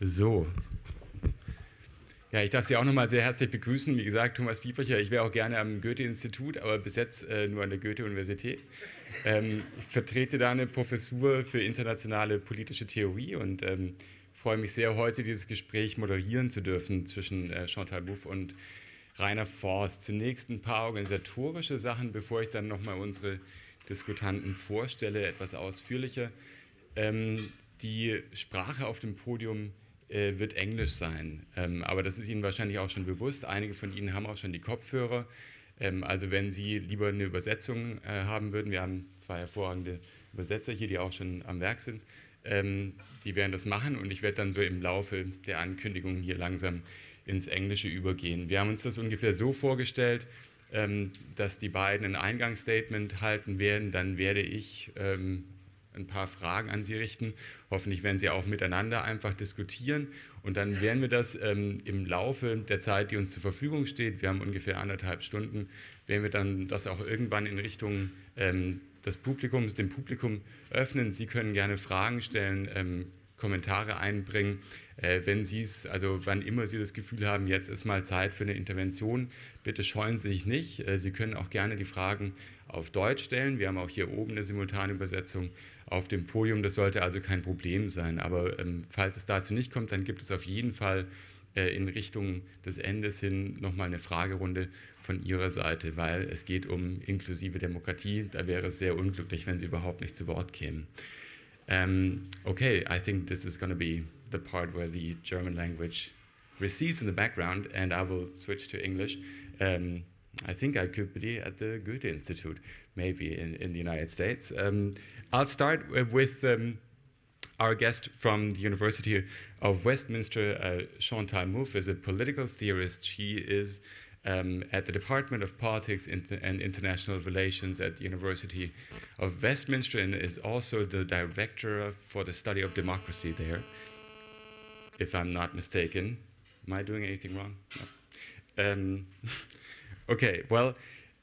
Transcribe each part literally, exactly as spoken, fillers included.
So. Ja, ich darf Sie auch nochmal sehr herzlich begrüßen. Wie gesagt, Thomas Biebricher, ich wäre auch gerne am Goethe-Institut, aber bis jetzt äh, nur an der Goethe-Universität. Ähm, ich vertrete da eine Professur für internationale politische Theorie und ähm, freue mich sehr, heute dieses Gespräch moderieren zu dürfen zwischen äh, Chantal Mouffe und Rainer Forst. Zunächst ein paar organisatorische Sachen, bevor ich dann nochmal unsere Diskutanten vorstelle, etwas ausführlicher. Ähm, die Sprache auf dem Podium äh, wird Englisch sein, ähm, aber das ist Ihnen wahrscheinlich auch schon bewusst. Einige von Ihnen haben auch schon die Kopfhörer, ähm, also wenn Sie lieber eine Übersetzung äh, haben würden, wir haben zwei hervorragende Übersetzer hier, die auch schon am Werk sind, ähm, die werden das machen und ich werde dann so im Laufe der Ankündigungen hier langsam ins Englische übergehen. Wir haben uns das ungefähr so vorgestellt, ähm, dass die beiden ein Eingangsstatement halten werden, dann werde ich ähm, ein paar Fragen an Sie richten. Hoffentlich werden Sie auch miteinander einfach diskutieren und dann werden wir das ähm, im Laufe der Zeit, die uns zur Verfügung steht, wir haben ungefähr anderthalb Stunden, werden wir dann das auch irgendwann in Richtung ähm, des Publikums, dem Publikum öffnen. Sie können gerne Fragen stellen, ähm, Kommentare einbringen, äh, wenn Sie es, also wann immer Sie das Gefühl haben, jetzt ist mal Zeit für eine Intervention, bitte scheuen Sie sich nicht. Äh, Sie können auch gerne die Fragen auf Deutsch stellen. Wir haben auch hier oben eine simultane Übersetzung auf dem Podium. Das sollte also kein Problem sein. Aber ähm, falls es dazu nicht kommt, dann gibt es auf jeden Fall äh, in Richtung des Endes hin nochmal eine Fragerunde von Ihrer Seite, weil es geht um inklusive Demokratie. Da wäre es sehr unglücklich, wenn Sie überhaupt nicht zu Wort kämen. Um, okay, I think this is going to be the part where the German language recedes in the background, and I will switch to English. Um, I think I could be at the Goethe-Institut, maybe in, in the United States. Um, I'll start with um, our guest from the University of Westminster, uh, Chantal Mouffe, is a political theorist. She is Um, at the Department of Politics and International Relations at the University of Westminster and is also the director for the study of democracy there, if I'm not mistaken. Am I doing anything wrong? No. Um, okay, well,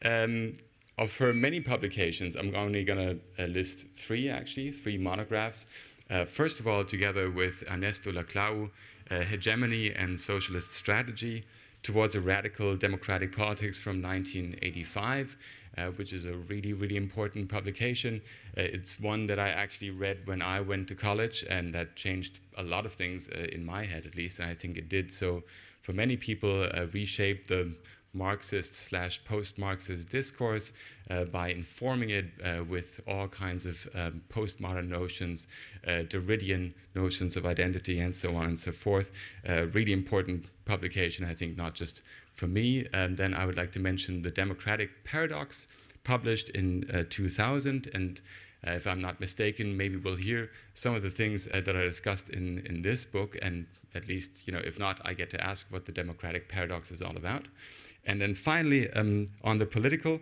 um, of her many publications, I'm only going to uh, list three, actually, three monographs. Uh, first of all, together with Ernesto Laclau, uh, Hegemony and Socialist Strategy, Towards a Radical Democratic Politics from nineteen eighty-five, uh, which is a really, really important publication. Uh, it's one that I actually read when I went to college, and that changed a lot of things uh, in my head, at least, and I think it did so for many people, uh, reshaped the Marxist slash post-Marxist discourse uh, by informing it uh, with all kinds of um, postmodern notions, uh, Derridian notions of identity, and so on and so forth. Uh, really important publication, I think, not just for me. And then I would like to mention the Democratic Paradox, published in uh, two thousand, and uh, if I'm not mistaken, maybe we'll hear some of the things uh, that are discussed in, in this book, and at least, you know, if not, I get to ask what the Democratic Paradox is all about. And then finally, um, on the political,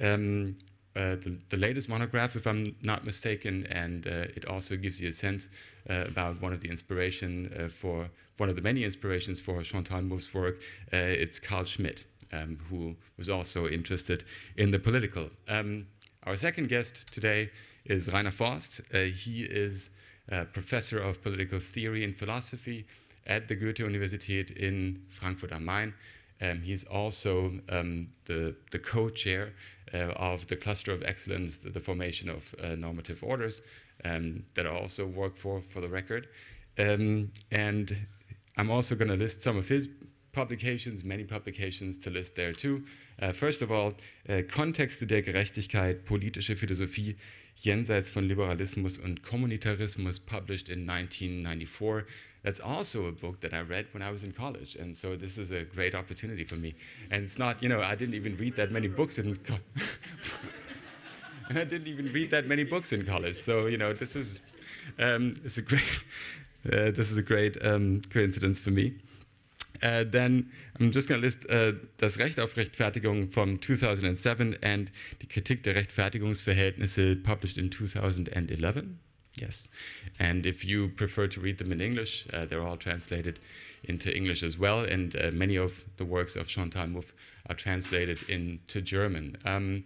um, uh, the, the latest monograph, if I'm not mistaken, and uh, it also gives you a sense uh, about one of the inspiration uh, for, one of the many inspirations for Chantal Mouffe's work, uh, it's Carl Schmitt, um, who was also interested in the political. Um, our second guest today is Rainer Forst. Uh, he is a professor of political theory and philosophy at the Goethe-Universität in Frankfurt am Main. Um, he's also um, the, the co-chair uh, of the Cluster of Excellence, the, the formation of uh, normative orders um, that I also work for, for the record. Um, and I'm also going to list some of his publications, many publications to list there too. Uh, first of all, uh, Kontexte der Gerechtigkeit, politische Philosophie, jenseits von Liberalismus und Kommunitarismus, published in nineteen ninety-four. That's also a book that I read when I was in college, and so this is a great opportunity for me. And it's not, you know, I didn't even read that many books in co I didn't even read that many books in college. So, you know, this is um, it's a great uh, this is a great um, coincidence for me. Uh, then I'm just going to list uh, Das Recht auf Rechtfertigung from two thousand seven and Die Kritik der Rechtfertigungsverhältnisse, published in two thousand eleven. Yes. And if you prefer to read them in English, uh, they're all translated into English as well. And uh, many of the works of Chantal Mouffe are translated into German. Um,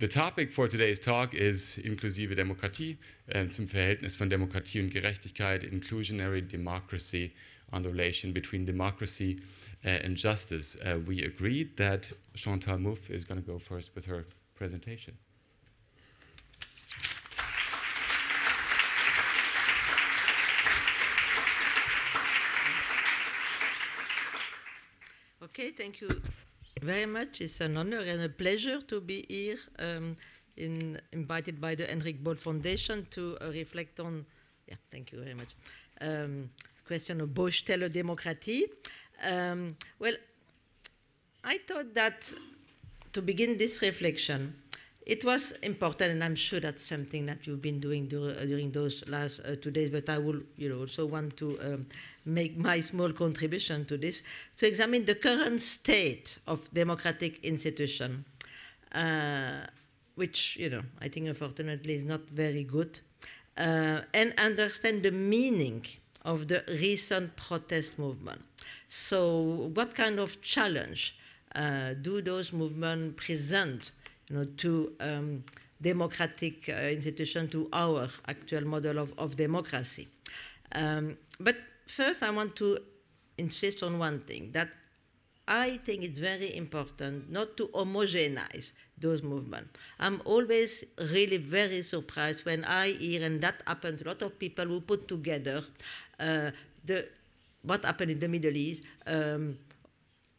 The topic for today's talk is Inklusive Demokratie, um, zum Verhältnis von Demokratie und Gerechtigkeit, Inclusionary Democracy on the relation between democracy uh, and justice. Uh, we agreed that Chantal Mouffe is going to go first with her presentation. Okay, thank you very much. It's an honor and a pleasure to be here, um, in, invited by the Heinrich-Böll Foundation to uh, reflect on, yeah, thank you very much, um, question of Bausteller democracy. Um, well, I thought that to begin this reflection, it was important, and I'm sure that's something that you've been doing dur during those last uh, two days, but I will you know, also want to um, make my small contribution to this, to examine the current state of democratic institution, uh, which you know, I think unfortunately is not very good, uh, and understand the meaning of the recent protest movement. So what kind of challenge uh, do those movements present you know, to um, democratic uh, institutions, to our actual model of, of democracy? Um, but first I want to insist on one thing, that I think it's very important not to homogenize those movements. I'm always really very surprised when I hear, and that happens, a lot of people who put together uh, the, what happened in the Middle East, um,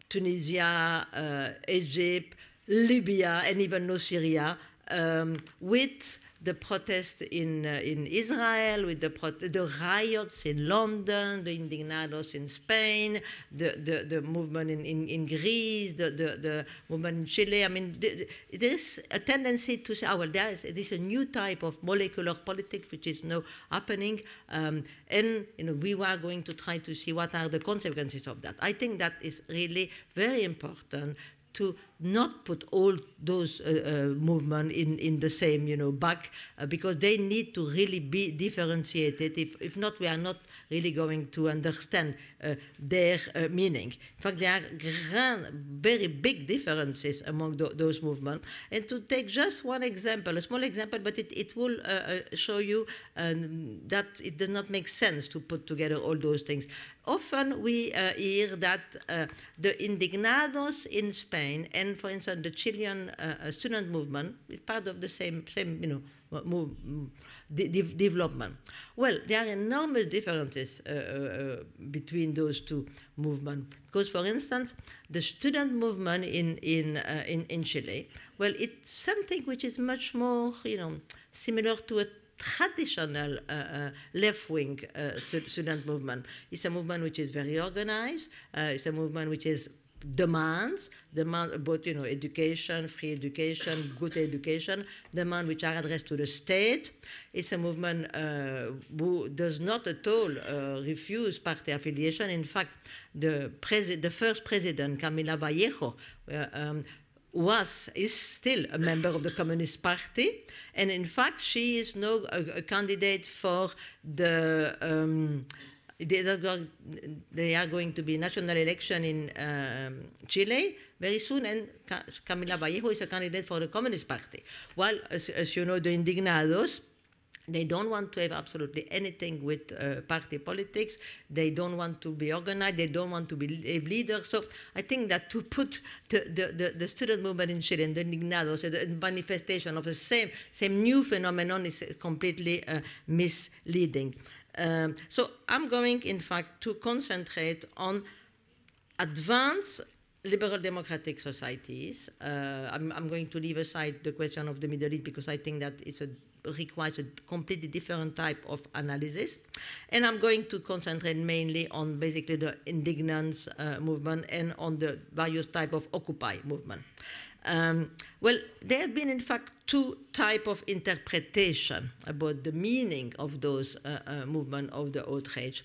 Tunisia, uh, Egypt, Libya, and even now Syria, um, with the protest in, uh, in Israel, with the, the riots in London, the indignados in Spain, the, the, the movement in, in, in Greece, the, the, the movement in Chile. I mean, the, the, there is a tendency to say, oh, well, there is, there is a new type of molecular politics which is now happening, um, and you know, we were going to try to see what are the consequences of that. I think that is really very important, to not put all those uh, uh, movements in, in the same, you know, back, uh, because they need to really be differentiated. If, if not, we are not really going to understand uh, their uh, meaning. In fact, there are grand, very big differences among th those movements. And to take just one example, a small example, but it, it will uh, show you um, that it does not make sense to put together all those things. Often we uh, hear that uh, the indignados in Spain and, for instance, the Chilean uh, student movement is part of the same, same you know, move, de de development. Well, there are enormous differences uh, uh, between those two movements. Because, for instance, the student movement in in uh, in, in Chile, well, it's something which is much more, you know, similar to a traditional uh, uh, left-wing uh, student movement. It's a movement which is very organized. Uh, it's a movement which is demands, demand about you know education, free education, good education, demands which are addressed to the state. It's a movement uh, who does not at all uh, refuse party affiliation. In fact, the, the first president, Camila Vallejo, uh, um, was, is still a member of the Communist Party, and in fact she is now a, a candidate for the, um, they, are go they are going to be national election in um, Chile very soon, and Ca Camila Vallejo is a candidate for the Communist Party. While, as, as you know, the Indignados, they don't want to have absolutely anything with uh, party politics. They don't want to be organized. They don't want to be leaders. So I think that to put the, the, the, the student movement in Chile and the indignados, the manifestation of the same, same new phenomenon is completely uh, misleading. Um, so I'm going, in fact, to concentrate on advanced liberal democratic societies. Uh, I'm, I'm going to leave aside the question of the Middle East because I think that it's a requires a completely different type of analysis. And I'm going to concentrate mainly on basically the indignance uh, movement and on the various type of Occupy movement. Um, well, there have been, in fact, two type of interpretation about the meaning of those uh, uh, movement of the outrage.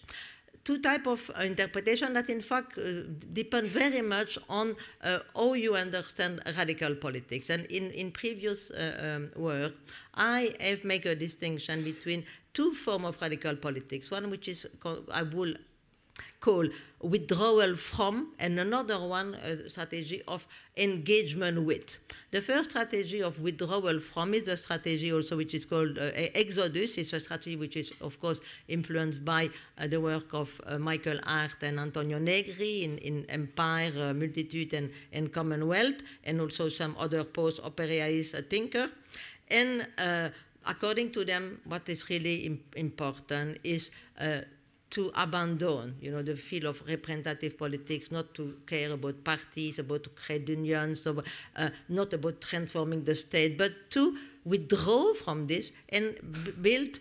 Two type of interpretation that, in fact, uh, depend very much on uh, how you understand radical politics. And in, in previous uh, um, work, I have made a distinction between two forms of radical politics, one which is, I will called Withdrawal From, and another one, a strategy of engagement with. The first strategy of withdrawal from is a strategy also which is called uh, Exodus. It's a strategy which is, of course, influenced by uh, the work of uh, Michael Hart and Antonio Negri in, in Empire, uh, Multitude, and, and Commonwealth, and also some other post-Operaist uh, thinker. And uh, according to them, what is really im important is uh, to abandon, you know, the field of representative politics, not to care about parties, about to create unions, about, uh, not about transforming the state, but to withdraw from this and build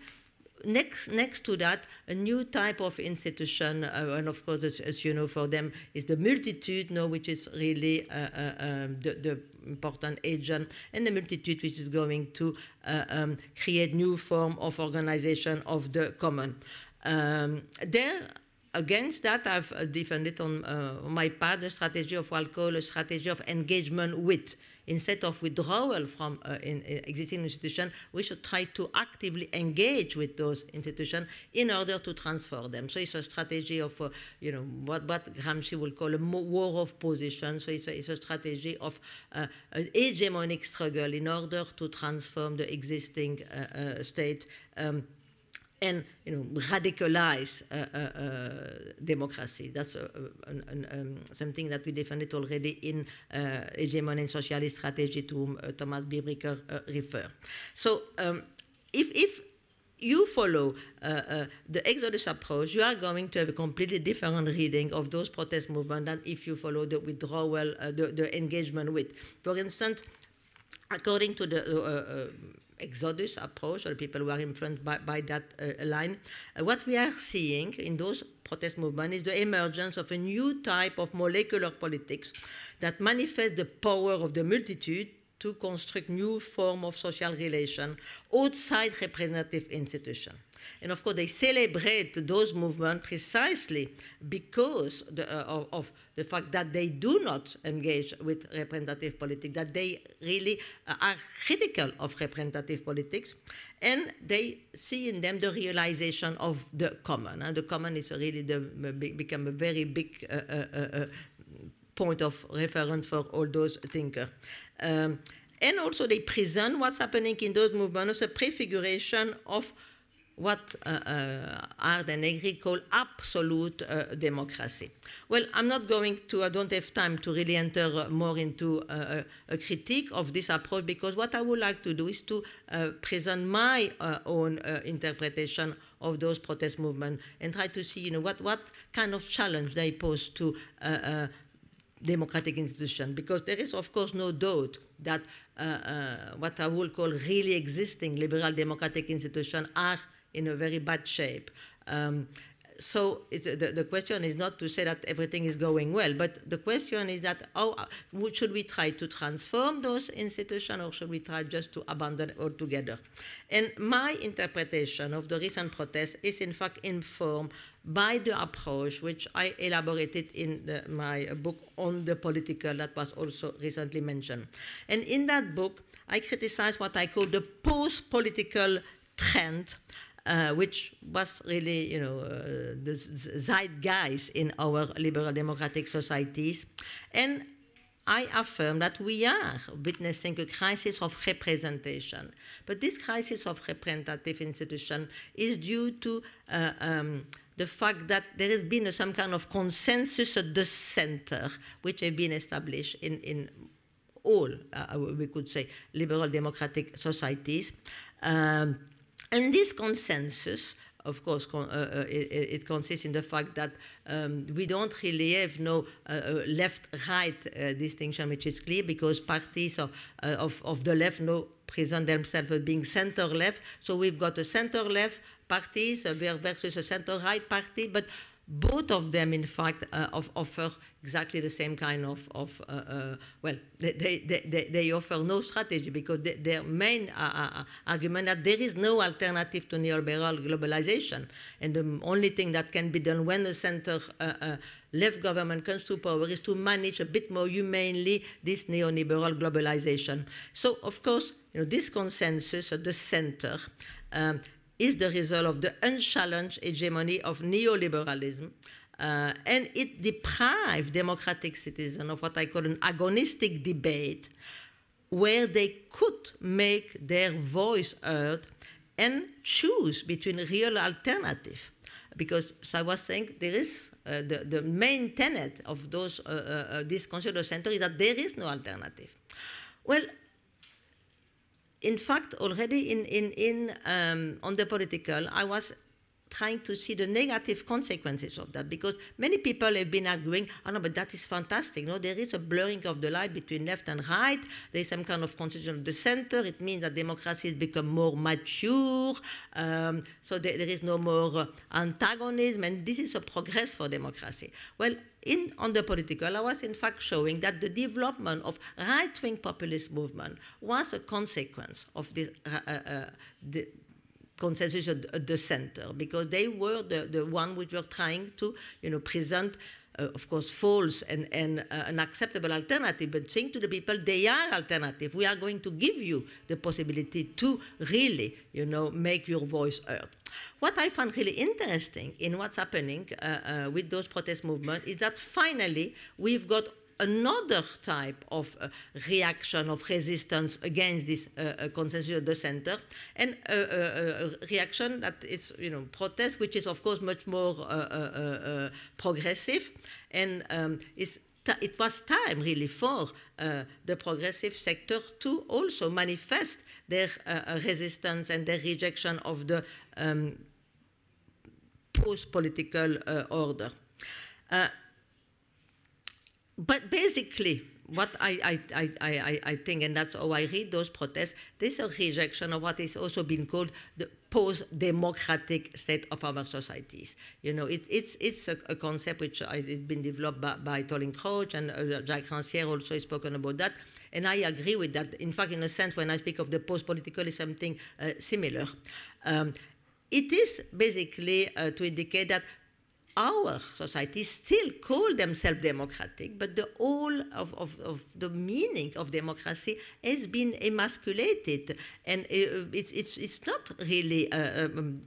next next to that a new type of institution. Uh, and of course, as, as you know, for them is the multitude, no, which is really uh, uh, um, the, the important agent, and the multitude which is going to uh, um, create new form of organization of the common. Um, there, against that, I've uh, defended on uh, my part the strategy of what I'll call a strategy of engagement with. Instead of withdrawal from uh, in, in existing institutions, we should try to actively engage with those institutions in order to transform them. So it's a strategy of, uh, you know, what, what Gramsci will call a war of positions. So it's a, it's a strategy of uh, an hegemonic struggle in order to transform the existing uh, uh, state um, and, you know, radicalize uh, uh, uh, democracy. That's uh, an, an, um, something that we defended already in uh, Hegemony and Socialist Strategy, to whom uh, Thomas Biebricher uh, referred. So um, if, if you follow uh, uh, the Exodus approach, you are going to have a completely different reading of those protest movements than if you follow the withdrawal, uh, the, the engagement with. For instance, according to the uh, uh, Exodus approach, or people who are influenced by, by that uh, line, uh, what we are seeing in those protest movements is the emergence of a new type of molecular politics that manifests the power of the multitude to construct new form of social relation outside representative institutions. And of course, they celebrate those movements precisely because the, uh, of, of the fact that they do not engage with representative politics, that they really uh, are critical of representative politics, and they see in them the realization of the common. Uh, the common is really the, become a very big uh, uh, uh, point of reference for all those thinkers. Um, and also they present what's happening in those movements as a prefiguration of what uh, uh, Hart and Negri call absolute uh, democracy. Well, I'm not going to, I don't have time to really enter more into uh, a critique of this approach, because what I would like to do is to uh, present my uh, own uh, interpretation of those protest movements and try to see, you know, what, what kind of challenge they pose to uh, uh, democratic institution, because there is, of course, no doubt that uh, uh, what I would call really existing liberal democratic institutions are in a very bad shape. Um, so it's, the, the question is not to say that everything is going well, but the question is that how should we try to transform those institutions, or should we try just to abandon it altogether? And my interpretation of the recent protests is in fact informed by the approach which I elaborated in the, my book on the political that was also recently mentioned. And in that book, I criticized what I call the post-political trend, uh, which was really, you know, uh, the zeitgeist in our liberal democratic societies. And I affirm that we are witnessing a crisis of representation. But this crisis of representative institution is due to uh, um, the fact that there has been some kind of consensus at the center, which have been established in, in all, uh, we could say, liberal democratic societies. Um, and this consensus, of course, con uh, it, it consists in the fact that um, we don't really have no uh, left-right uh, distinction, which is clear, because parties of, uh, of, of the left no present themselves as being center-left. So we've got a center-left parties versus a center-right party, but both of them, in fact, uh, of, offer exactly the same kind of, of uh, uh, well, they, they, they, they offer no strategy, because they, their main uh, uh, argument that there is no alternative to neoliberal globalization. And the only thing that can be done when the center uh, uh, left government comes to power is to manage a bit more humanely this neoliberal globalization. So, of course, you know, this consensus at the center um, is the result of the unchallenged hegemony of neoliberalism, Uh, and it deprived democratic citizens of what I call an agonistic debate, where they could make their voice heard and choose between real alternative. Because, as I was saying, there is uh, the, the main tenet of those, uh, uh, this Consider Center is that there is no alternative. Well, in fact, already in, in, in, um, on the political, I was trying to see the negative consequences of that, because many people have been arguing, oh no, but that is fantastic. No, there is a blurring of the line between left and right. There is some kind of constitution of the center. It means that democracy has become more mature. Um, so there, there is no more uh, antagonism, and this is a progress for democracy. Well, in, on the political, I was in fact showing that the development of right-wing populist movement was a consequence of this uh, uh, the, consensus at the center, because they were the, the one which were trying to, you know, present, uh, of course, false and, and uh, an acceptable alternative, but saying to the people, they are alternative. We are going to give you the possibility to really, you know, make your voice heard. What I found really interesting in what's happening uh, uh, with those protest movements is that finally we've got another type of uh, reaction, of resistance against this uh, uh, consensus of the center, and uh, uh, a reaction that is, you know, protest, which is, of course, much more uh, uh, uh, progressive. And um, it's it was time, really, for uh, the progressive sector to also manifest their uh, resistance and their rejection of the um, post-political uh, order. Uh, But basically, what I, I, I, I think, and that's how I read those protests, this is a rejection of what is also been called the post-democratic state of our societies. You know, it, it's, it's a, a concept which has been developed by, by Tolling Crouch, and uh, Jacques Rancière also has spoken about that, and I agree with that. In fact, in a sense, when I speak of the post-political, it's something uh, similar. Um, it is basically uh, to indicate that our societies still call themselves democratic, but the whole of, of, of the meaning of democracy has been emasculated, and it's, it's, it's not really, uh, um,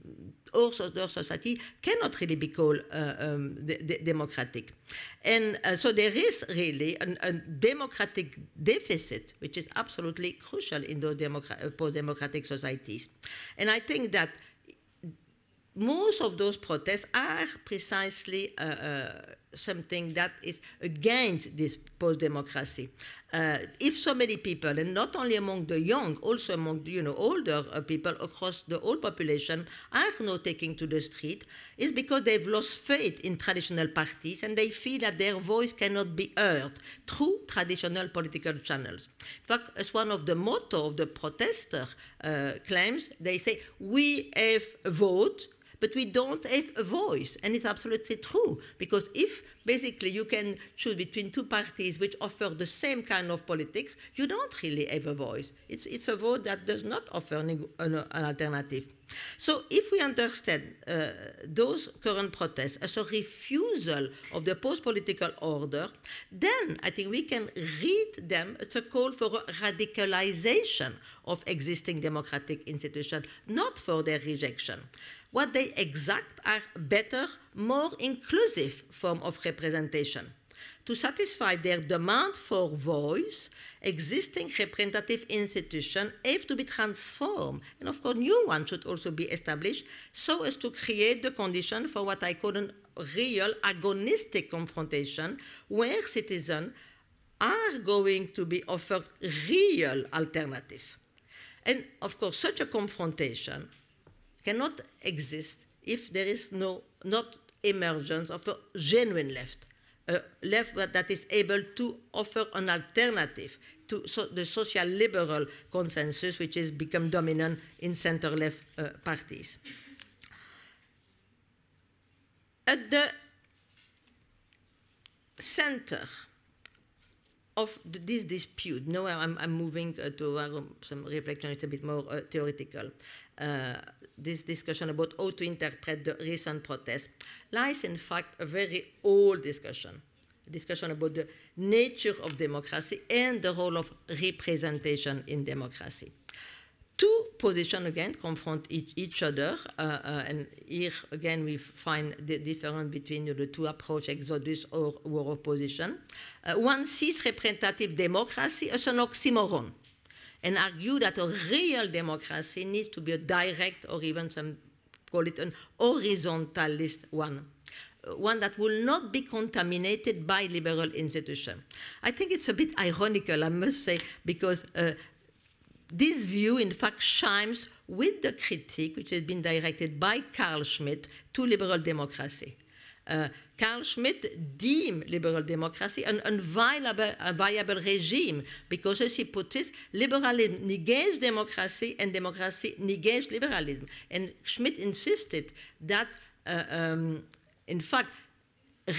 also their society cannot really be called uh, um, de de democratic. And uh, so there is really an, a democratic deficit, which is absolutely crucial in those democra post-democratic societies. And I think that most of those protests are precisely uh, uh, something that is against this post-democracy. Uh, if so many people, and not only among the young, also among, you know, older uh, people across the whole population, are now taking to the street, it's because they've lost faith in traditional parties and they feel that their voice cannot be heard through traditional political channels. In fact, as one of the motto of the protester uh, claims, they say, we have a vote, but we don't have a voice. And it's absolutely true, because if basically you can choose between two parties which offer the same kind of politics, you don't really have a voice. It's, it's a vote that does not offer an, an, an alternative. So if we understand uh, those current protests as a refusal of the post-political order, then I think we can read them as a call for a radicalization of existing democratic institutions, not for their rejection. What they exact are better, more inclusive form of representation. To satisfy their demand for voice, existing representative institutions have to be transformed, and of course new ones should also be established, so as to create the condition for what I call a real agonistic confrontation, where citizens are going to be offered real alternatives. And of course such a confrontation cannot exist if there is no not emergence of a genuine left, a left that is able to offer an alternative to so the social liberal consensus which has become dominant in center-left uh, parties. At the center of this dispute, now I'm, I'm moving uh, to uh, some reflection, it's a bit more uh, theoretical, Uh, this discussion about how to interpret the recent protests lies, in fact, a very old discussion, a discussion about the nature of democracy and the role of representation in democracy. two positions again confront each, each other, uh, uh, and here again we find the difference between the two approaches, exodus or war of position. Uh, one sees representative democracy as an oxymoron and argues that a real democracy needs to be a direct or even some call it an horizontalist one, one that will not be contaminated by liberal institutions. I think it's a bit ironical, I must say, because uh, this view, in fact, chimes with the critique which has been directed by Carl Schmitt to liberal democracy. Uh, Carl Schmitt deemed liberal democracy an inviolable, inviolable regime because, as he put it, liberalism negates democracy and democracy negates liberalism. And Schmitt insisted that, uh, um, in fact,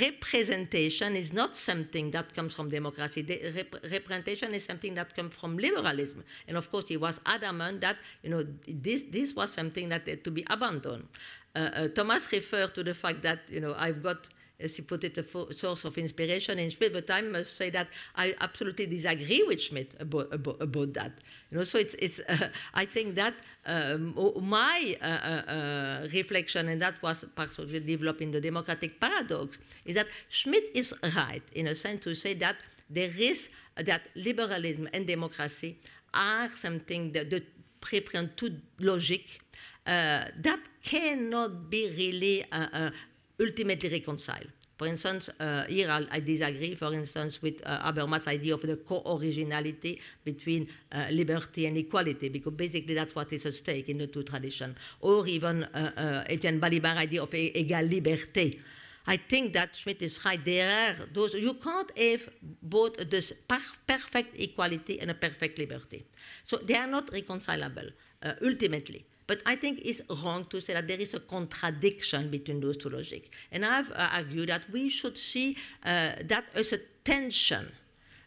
representation is not something that comes from democracy. De rep representation is something that comes from liberalism. And of course, he was adamant that, you know, this, this was something that had to be abandoned. Uh, uh, Thomas referred to the fact that, you know, I've got, as he put it, a source of inspiration in Schmitt, but I must say that I absolutely disagree with Schmitt about, about, about that. You know, so it's, it's uh, I think that uh, my uh, uh, reflection, and that was partially developed in the Democratic Paradox, is that Schmitt is right, in a sense, to say that there is, that liberalism and democracy are something that the represent two logic uh, that cannot be really uh, uh, ultimately reconcile. For instance, uh, here I, I disagree, for instance, with uh, Habermas' idea of the co-originality between uh, liberty and equality, because basically that's what is at stake in the two traditions. Or even uh, uh, Etienne Balibar's idea of égalité. I think that Schmitt is right. There are those, you can't have both this perfect equality and a perfect liberty. So they are not reconcilable, uh, ultimately. But I think it's wrong to say that there is a contradiction between those two logics. And I've uh, argued that we should see uh, that as a tension,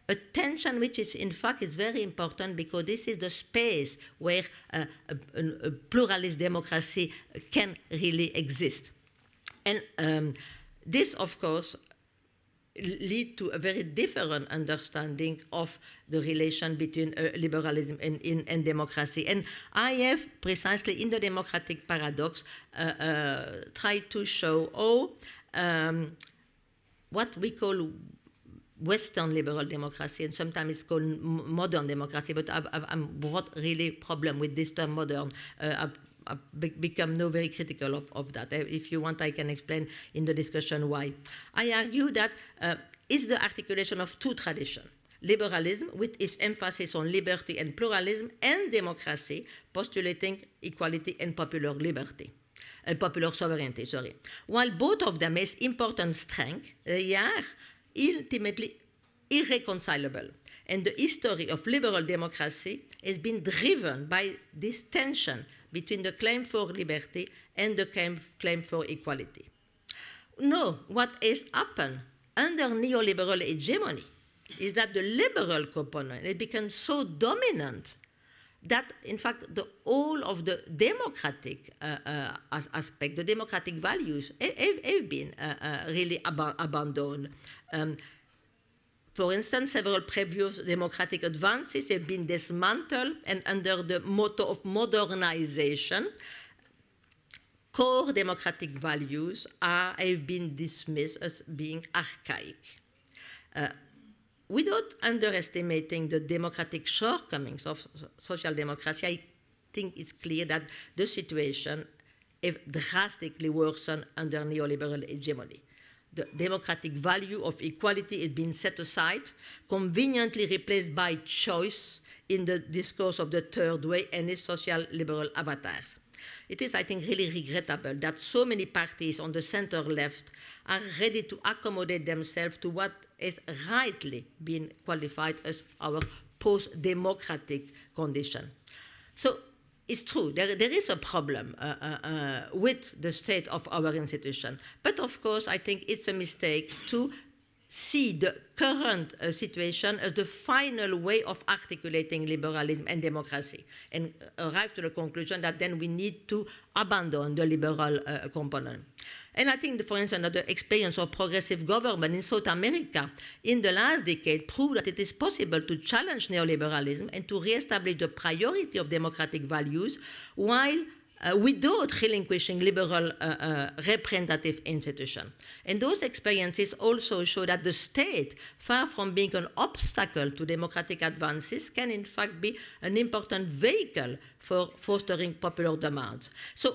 a tension which is, in fact, is very important because this is the space where uh, a, a pluralist democracy can really exist. And um, this, of course, lead to a very different understanding of the relation between uh, liberalism and, in, and democracy. And I have precisely in the Democratic Paradox uh, uh, tried to show how um, what we call Western liberal democracy, and sometimes it's called modern democracy, but I've, I've, I'm brought really problem with this term modern. Uh, I become now very critical of, of that. If you want, I can explain in the discussion why. I argue that uh, it's the articulation of two traditions, liberalism, with its emphasis on liberty and pluralism, and democracy, postulating equality and popular liberty, and popular sovereignty, sorry. While both of them has important strength, they are ultimately irreconcilable. And the history of liberal democracy has been driven by this tension between the claim for liberty and the claim, claim for equality. No, what has happened under neoliberal hegemony is that the liberal component, it becomes so dominant that, in fact, the all of the democratic uh, uh, as aspect, the democratic values, have, have been uh, uh, really ab abandoned. Um, For instance, several previous democratic advances have been dismantled, and under the motto of modernization, core democratic values are, have been dismissed as being archaic. Uh, without underestimating the democratic shortcomings of social democracy, I think it's clear that the situation has drastically worsened under neoliberal hegemony. The democratic value of equality is being set aside, conveniently replaced by choice in the discourse of the Third Way and its social liberal avatars. It is, I think, really regrettable that so many parties on the center-left are ready to accommodate themselves to what is rightly being qualified as our post-democratic condition. So, it's true, there, there is a problem uh, uh, uh, with the state of our institution. But of course, I think it's a mistake to see the current uh, situation as the final way of articulating liberalism and democracy, and arrive to the conclusion that then we need to abandon the liberal uh, component. And I think, for instance, that the experience of progressive government in South America in the last decade proved that it is possible to challenge neoliberalism and to reestablish the priority of democratic values while Uh, without relinquishing liberal uh, uh, representative institutions. And those experiences also show that the state, far from being an obstacle to democratic advances, can in fact be an important vehicle for fostering popular demands. So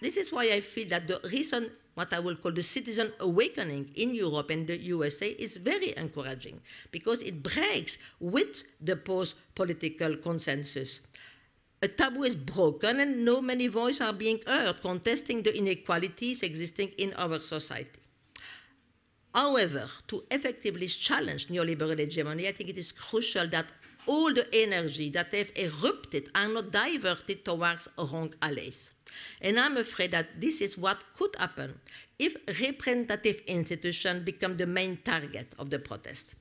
this is why I feel that the recent, what I will call the citizen awakening in Europe and the U S A, is very encouraging, because it breaks with the post-political consensus. A taboo is broken, and no many voices are being heard contesting the inequalities existing in our society. However, to effectively challenge neoliberal hegemony, I think it is crucial that all the energy that have erupted are not diverted towards wrong allies. And I'm afraid that this is what could happen if representative institutions become the main target of the protest.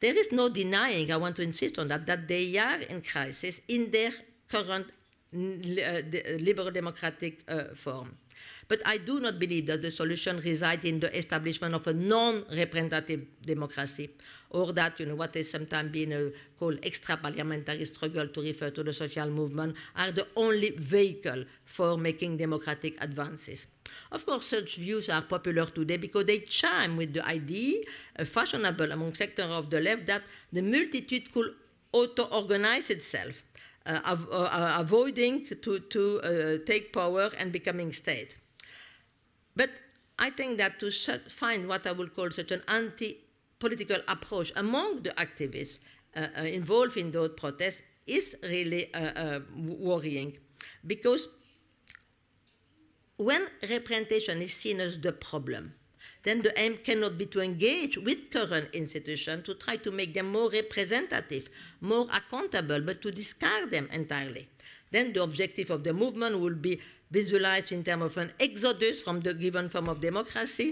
There is no denying, I want to insist on that, that they are in crisis in their current uh, liberal democratic uh, form. But I do not believe that the solution resides in the establishment of a non-representative democracy, or that, you know, what is sometimes being uh, called extra-parliamentary struggle, to refer to the social movement, are the only vehicle for making democratic advances. Of course, such views are popular today because they chime with the idea, uh, fashionable among sectors of the left, that the multitude could auto-organize itself, Uh, av uh, avoiding to, to uh, take power and becoming state. But I think that to find what I would call such an anti-political approach among the activists uh, uh, involved in those protests is really uh, uh, worrying, because when representation is seen as the problem, then the aim cannot be to engage with current institutions to try to make them more representative, more accountable, but to discard them entirely. Then the objective of the movement will be visualized in terms of an exodus from the given form of democracy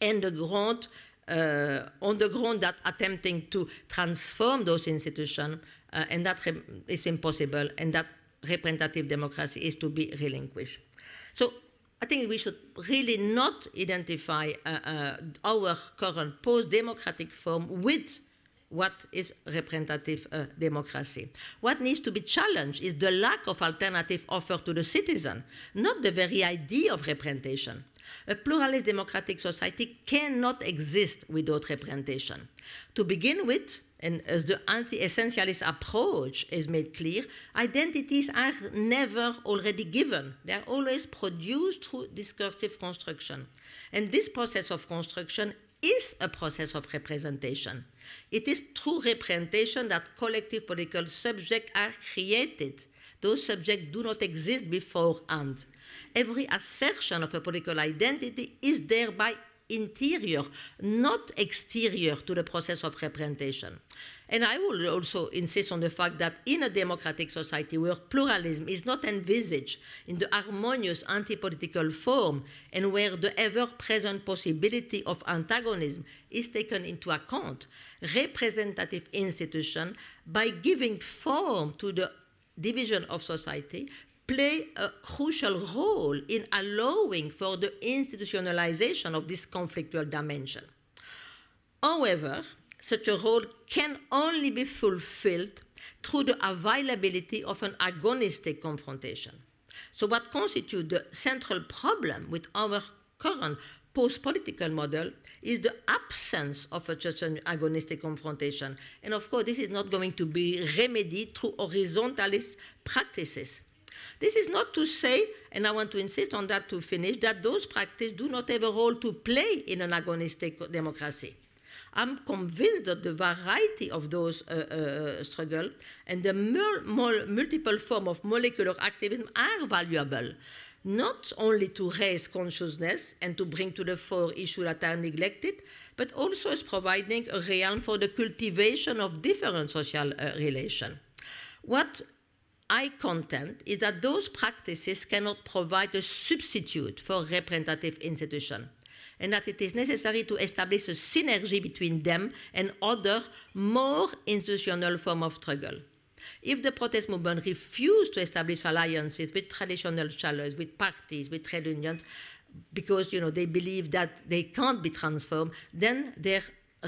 and the ground, uh, on the ground that attempting to transform those institutions, uh, and that is impossible, and that representative democracy is to be relinquished. So I think we should really not identify uh, uh, our current post-democratic form with what is representative uh, democracy. What needs to be challenged is the lack of alternative offer to the citizen, not the very idea of representation. A pluralist democratic society cannot exist without representation. To begin with, and as the anti-essentialist approach is made clear, identities are never already given. They are always produced through discursive construction. And this process of construction is a process of representation. It is through representation that collective political subjects are created. Those subjects do not exist beforehand. Every assertion of a political identity is thereby interior, not exterior to the process of representation. And I will also insist on the fact that in a democratic society where pluralism is not envisaged in the harmonious anti-political form, and where the ever-present possibility of antagonism is taken into account, representative institutions, by giving form to the division of society, play a crucial role in allowing for the institutionalization of this conflictual dimension. However, such a role can only be fulfilled through the availability of an agonistic confrontation. So what constitutes the central problem with our current post-political model is the absence of a such an agonistic confrontation. And of course, this is not going to be remedied through horizontalist practices. This is not to say, and I want to insist on that to finish, that those practices do not have a role to play in an agonistic democracy. I'm convinced that the variety of those uh, uh, struggles and the multiple forms of molecular activism are valuable, not only to raise consciousness and to bring to the fore issues that are neglected, but also as providing a realm for the cultivation of different social uh, relations. What I contend is that those practices cannot provide a substitute for representative institutions. and that it is necessary to establish a synergy between them and other more institutional forms of struggle. If the protest movement refused to establish alliances with traditional challengers, with parties, with trade unions, because you know, they believe that they can't be transformed, then their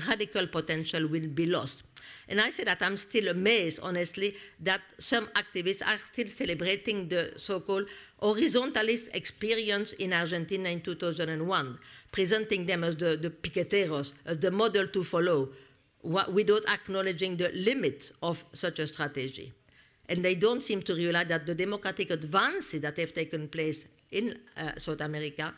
radical potential will be lost. And I say that I'm still amazed, honestly, that some activists are still celebrating the so-called horizontalist experience in Argentina in two thousand one, presenting them as the, the piqueteros, as the model to follow, without acknowledging the limit of such a strategy. And they don't seem to realize that the democratic advances that have taken place in uh, South America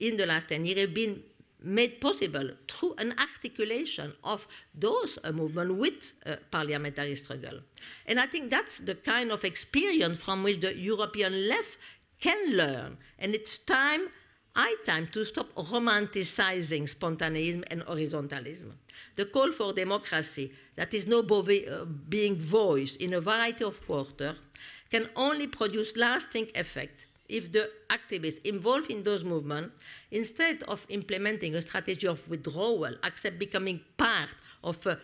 in the last ten years have been made possible through an articulation of those uh, movements with uh, parliamentary struggle. And I think that's the kind of experience from which the European left can learn. And it's time, high time, to stop romanticizing spontaneism and horizontalism. The call for democracy that is now uh, being voiced in a variety of quarters can only produce lasting effect if the activists involved in those movements, instead of implementing a strategy of withdrawal, accept becoming part of a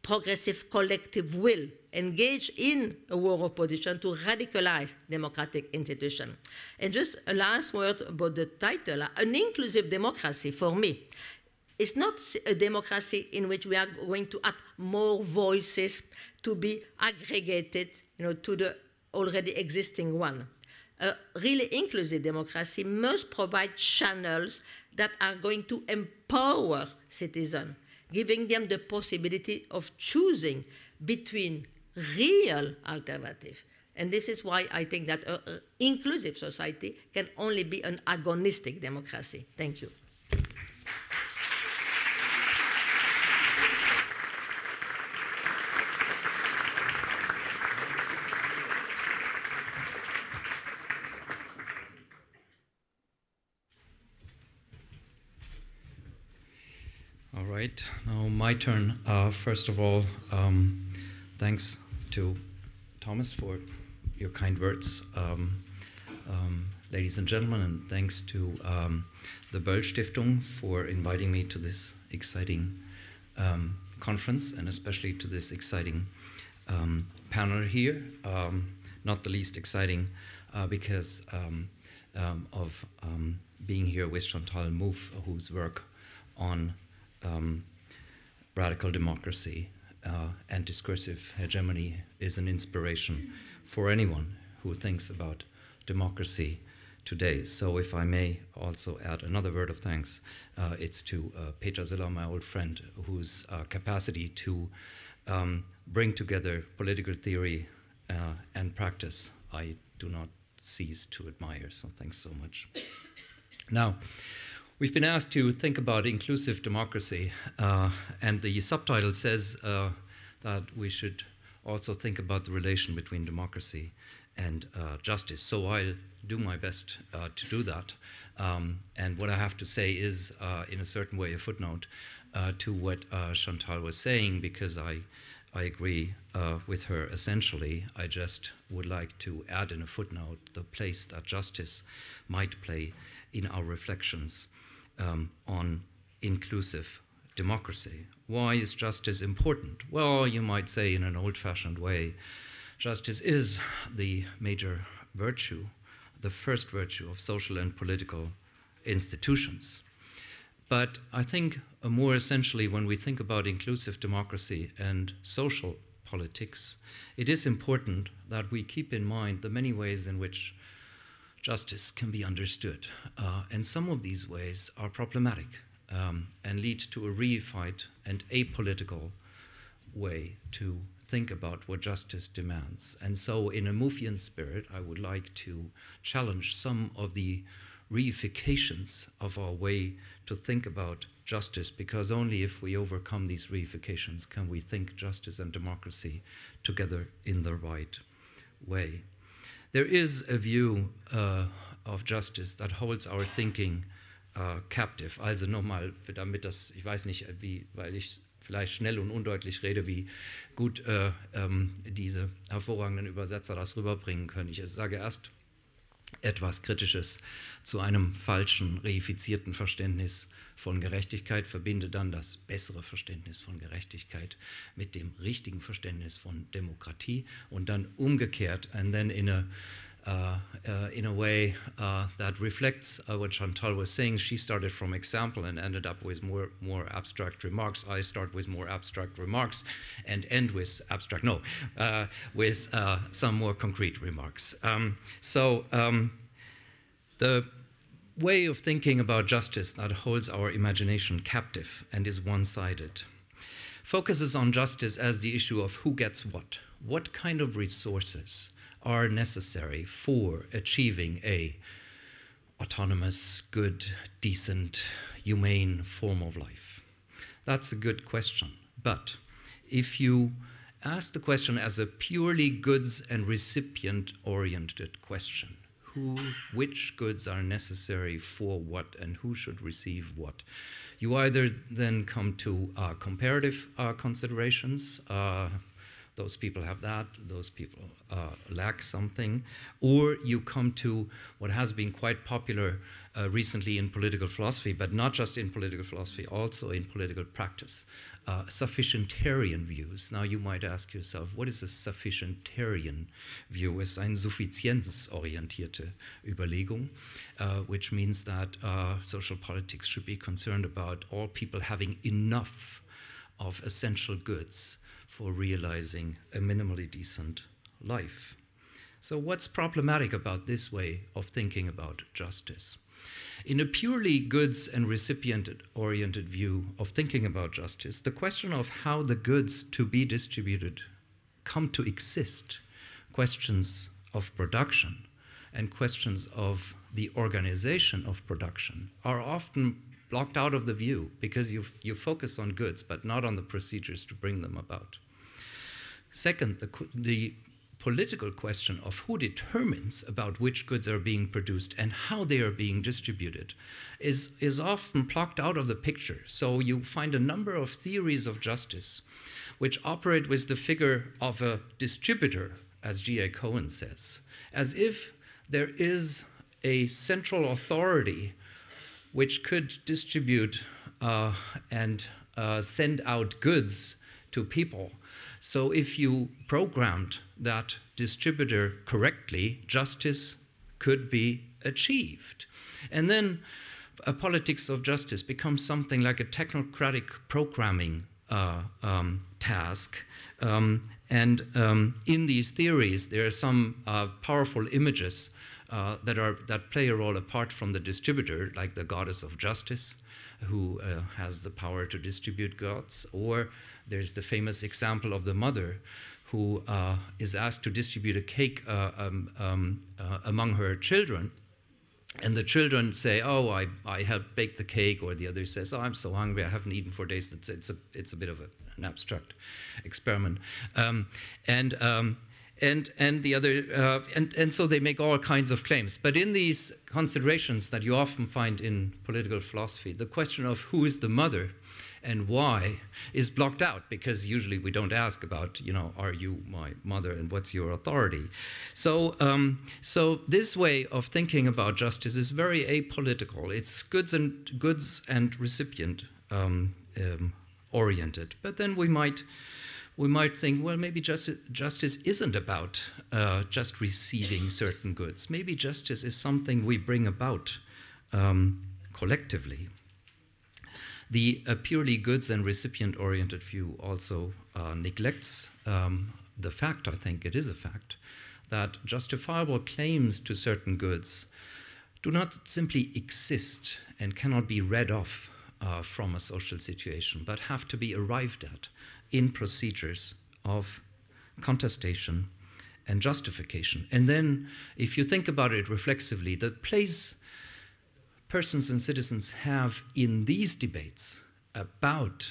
progressive collective will, engage in a war of position to radicalize democratic institutions. And just a last word about the title, an inclusive democracy for me. It's not a democracy in which we are going to add more voices to be aggregated, you know, to the already existing one. A really inclusive democracy must provide channels that are going to empower citizens, giving them the possibility of choosing between real alternatives. And this is why I think that an inclusive society can only be an agonistic democracy. Thank you. Right, now my turn. Uh, first of all, um, thanks to Thomas for your kind words, um, um, ladies and gentlemen, and thanks to um, the Böll Stiftung for inviting me to this exciting um, conference, and especially to this exciting um, panel here. Um, not the least exciting uh, because um, um, of um, being here with Chantal Mouffe, whose work on Um, radical democracy uh, and discursive hegemony is an inspiration for anyone who thinks about democracy today. So if I may also add another word of thanks, uh, it's to uh, Peter Ziller, my old friend, whose uh, capacity to um, bring together political theory uh, and practice I do not cease to admire. So thanks so much. Now, we've been asked to think about inclusive democracy, uh, and the subtitle says uh, that we should also think about the relation between democracy and uh, justice. So I'll do my best uh, to do that. Um, and what I have to say is, uh, in a certain way, a footnote uh, to what uh, Chantal was saying, because I, I agree uh, with her essentially. I just would like to add in a footnote the place that justice might play in our reflections Um, on inclusive democracy. Why is justice important? Well, you might say in an old-fashioned way, justice is the major virtue, the first virtue of social and political institutions. But I think uh, more essentially, when we think about inclusive democracy and social politics, it is important that we keep in mind the many ways in which justice can be understood, uh, and some of these ways are problematic um, and lead to a reified and apolitical way to think about what justice demands. And so in a Mouffian spirit, I would like to challenge some of the reifications of our way to think about justice, because only if we overcome these reifications can we think justice and democracy together in the right way. There is a view uh, of justice that holds our thinking uh, captive. Also nochmal, damit das, ich weiß nicht, wie, weil ich vielleicht schnell und undeutlich rede, wie gut äh, ähm, diese hervorragenden Übersetzer das rüberbringen können. Ich sage erst, etwas Kritisches zu einem falschen, reifizierten Verständnis von Gerechtigkeit, verbinde dann das bessere Verständnis von Gerechtigkeit mit dem richtigen Verständnis von Demokratie und dann umgekehrt, and then in a, uh, uh, in a way uh, that reflects uh, what Chantal was saying. She started from example and ended up with more, more abstract remarks. I start with more abstract remarks and end with abstract, no, uh, with uh, some more concrete remarks. Um, so um, the way of thinking about justice that holds our imagination captive and is one-sided focuses on justice as the issue of who gets what, what kind of resources are necessary for achieving a autonomous, good, decent, humane form of life. That's a good question, but if you ask the question as a purely goods and recipient-oriented question, who, which goods are necessary for what and who should receive what. You either then come to uh, comparative uh, considerations, uh, those people have that, those people uh, lack something, or you come to what has been quite popular uh, recently in political philosophy, but not just in political philosophy, also in political practice, uh, sufficientarian views. Now you might ask yourself, what is a sufficientarian view? It's eine suffizienzorientierte Überlegung, uh, which means that uh, social politics should be concerned about all people having enough of essential goods for realizing a minimally decent life. So what's problematic about this way of thinking about justice? In a purely goods and recipient-oriented view of thinking about justice, the question of how the goods to be distributed come to exist, questions of production and questions of the organization of production are often blocked out of the view because you, you focus on goods but not on the procedures to bring them about. Second, the, the political question of who determines about which goods are being produced and how they are being distributed is, is often plucked out of the picture. So you find a number of theories of justice which operate with the figure of a distributor, as G A Cohen says, as if there is a central authority which could distribute uh, and uh, send out goods to people. So if you programmed that distributor correctly, justice could be achieved. And then a politics of justice becomes something like a technocratic programming uh, um, task. Um, and um, in these theories, there are some uh, powerful images Uh, that are that play a role apart from the distributor, like the goddess of justice, who uh, has the power to distribute gods, or there's the famous example of the mother, who uh, is asked to distribute a cake uh, um, um, uh, among her children, and the children say, "Oh, I I helped bake the cake," or the other says, "Oh, I'm so hungry, I haven't eaten for days." It's it's a it's a bit of a, an abstract experiment, um, and. Um, And, and the other, uh, and, and so they make all kinds of claims. But in these considerations that you often find in political philosophy, the question of who is the mother and why is blocked out, because usually we don't ask about, you know, are you my mother and what's your authority? So, um, so this way of thinking about justice is very apolitical. It's goods and, goods and recipient um, um, oriented. But then we might... We might think, well, maybe justice, justice isn't about uh, just receiving certain goods. Maybe justice is something we bring about um, collectively. The uh, purely goods and recipient-oriented view also uh, neglects um, the fact, I think it is a fact, that justifiable claims to certain goods do not simply exist and cannot be read off uh, from a social situation, but have to be arrived at in procedures of contestation and justification. And then, if you think about it reflexively, the place persons and citizens have in these debates about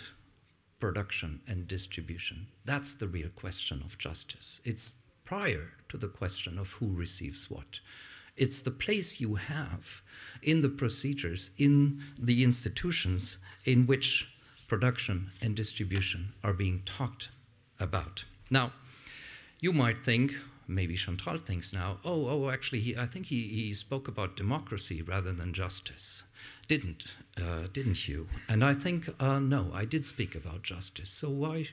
production and distribution, that's the real question of justice. It's prior to the question of who receives what. It's the place you have in the procedures, in the institutions in which production and distribution are being talked about. Now, you might think, maybe Chantal thinks now, oh, oh, actually, he, I think he, he spoke about democracy rather than justice. Didn't, uh, didn't you? And I think, uh, no, I did speak about justice. So why,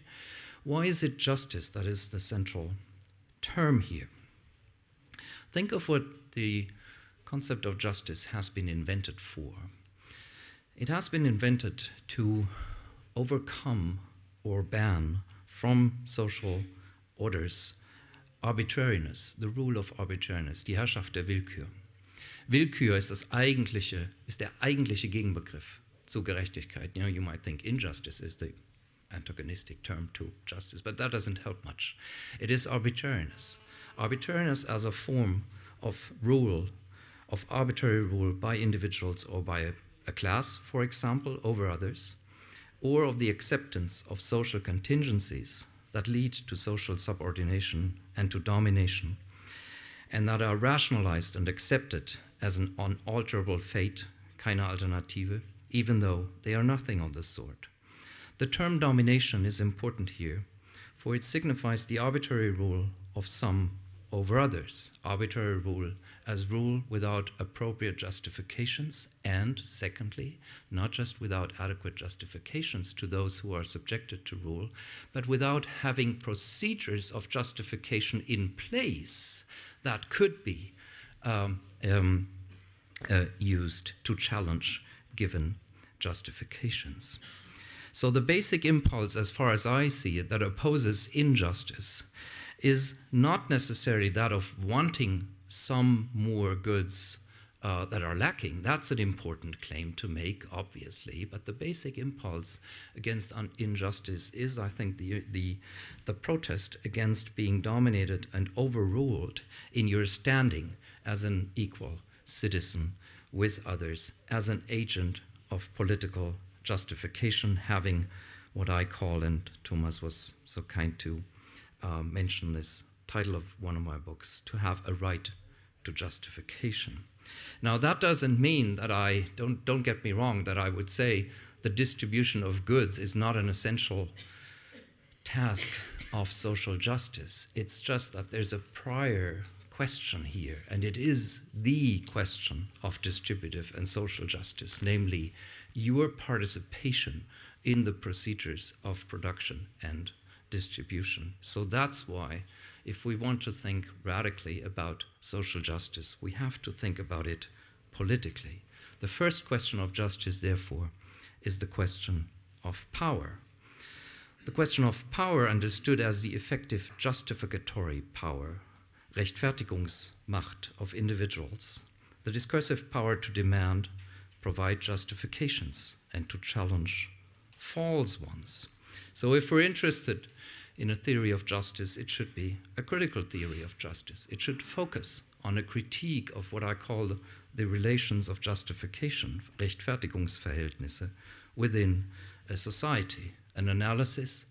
why is it justice that is the central term here? Think of what the concept of justice has been invented for. It has been invented to overcome or ban from social orders Arbitrariness, the rule of arbitrariness, die Herrschaft der Willkür. Willkür ist das eigentliche, ist der eigentliche Gegenbegriff zu Gerechtigkeit. You know, you might think injustice is the antagonistic term to justice, but that doesn't help much. It is arbitrariness. Arbitrariness as a form of rule, of arbitrary rule by individuals or by a, a class, for example, over others, or of the acceptance of social contingencies that lead to social subordination and to domination, and that are rationalized and accepted as an unalterable fate, keine Alternative, even though they are nothing of the sort. The term domination is important here, for it signifies the arbitrary rule of some over others, arbitrary rule as rule without appropriate justifications, and secondly, not just without adequate justifications to those who are subjected to rule, but without having procedures of justification in place that could be um, um, uh, used to challenge given justifications. So the basic impulse, as far as I see it, that opposes injustice is not necessarily that of wanting some more goods uh, that are lacking. That's an important claim to make, obviously, but the basic impulse against injustice is, I think, the, the, the protest against being dominated and overruled in your standing as an equal citizen with others, as an agent of political justification, having what I call, and Thomas was so kind to Uh, mention this title of one of my books, to have a right to justification. Now that doesn't mean that I, don't, don't get me wrong, that I would say the distribution of goods is not an essential task of social justice. It's just that there's a prior question here, and it is the question of distributive and social justice, namely your participation in the procedures of production and distribution. So that's why, if we want to think radically about social justice, we have to think about it politically. The first question of justice, therefore, is the question of power. The question of power, understood as the effective justificatory power, Rechtfertigungsmacht of individuals, the discursive power to demand, provide justifications, and to challenge false ones. So if we're interested in a theory of justice, it should be a critical theory of justice. It should focus on a critique of what I call the relations of justification, Rechtfertigungsverhältnisse, within a society, an analysis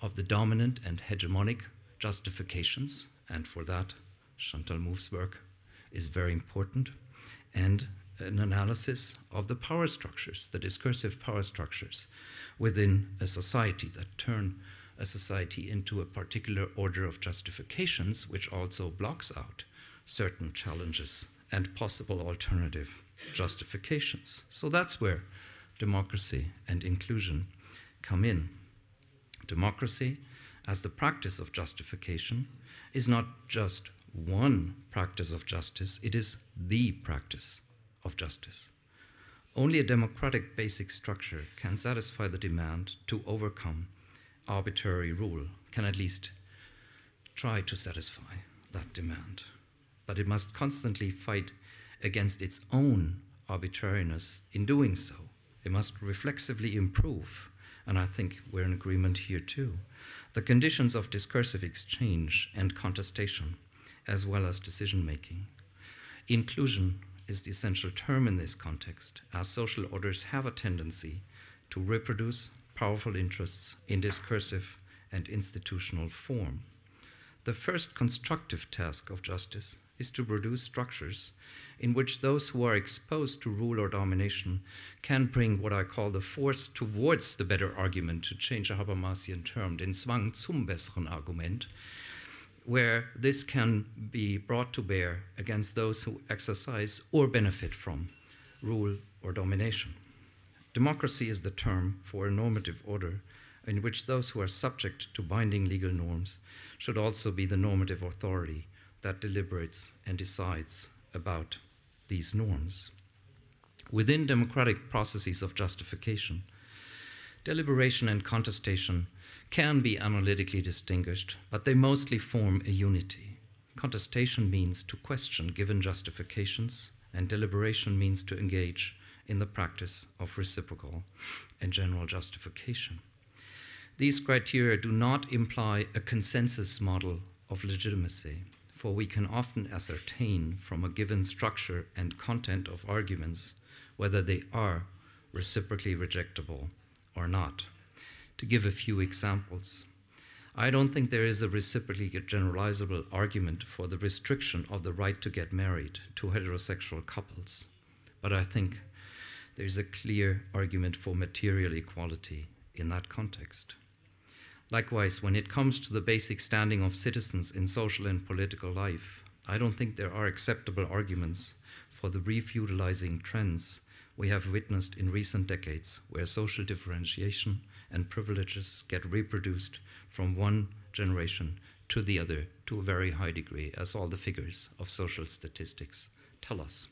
of the dominant and hegemonic justifications, and for that Chantal Mouffe's work is very important, and an analysis of the power structures, the discursive power structures within a society that turn a society into a particular order of justifications, which also blocks out certain challenges and possible alternative justifications. So that's where democracy and inclusion come in. Democracy, as the practice of justification, is not just one practice of justice, it is the practice of justice. Only a democratic basic structure can satisfy the demand to overcome arbitrary rule, can at least try to satisfy that demand. But it must constantly fight against its own arbitrariness in doing so. It must reflexively improve, and I think we're in agreement here too, the conditions of discursive exchange and contestation, as well as decision-making. Inclusion is the essential term in this context, as social orders have a tendency to reproduce powerful interests in discursive and institutional form. The first constructive task of justice is to produce structures in which those who are exposed to rule or domination can bring what I call the force towards the better argument, to change a Habermasian term, den Zwang zum besseren Argument, where this can be brought to bear against those who exercise or benefit from rule or domination. Democracy is the term for a normative order in which those who are subject to binding legal norms should also be the normative authority that deliberates and decides about these norms. Within democratic processes of justification, deliberation and contestation can be analytically distinguished, but they mostly form a unity. Contestation means to question given justifications, and deliberation means to engage in the practice of reciprocal and general justification. These criteria do not imply a consensus model of legitimacy, for we can often ascertain from a given structure and content of arguments whether they are reciprocally rejectable or not. To give a few examples, I don't think there is a reciprocally generalizable argument for the restriction of the right to get married to heterosexual couples, but I think there's a clear argument for material equality in that context. Likewise, when it comes to the basic standing of citizens in social and political life, I don't think there are acceptable arguments for the refeudalizing trends we have witnessed in recent decades, where social differentiation and privileges get reproduced from one generation to the other to a very high degree, as all the figures of social statistics tell us.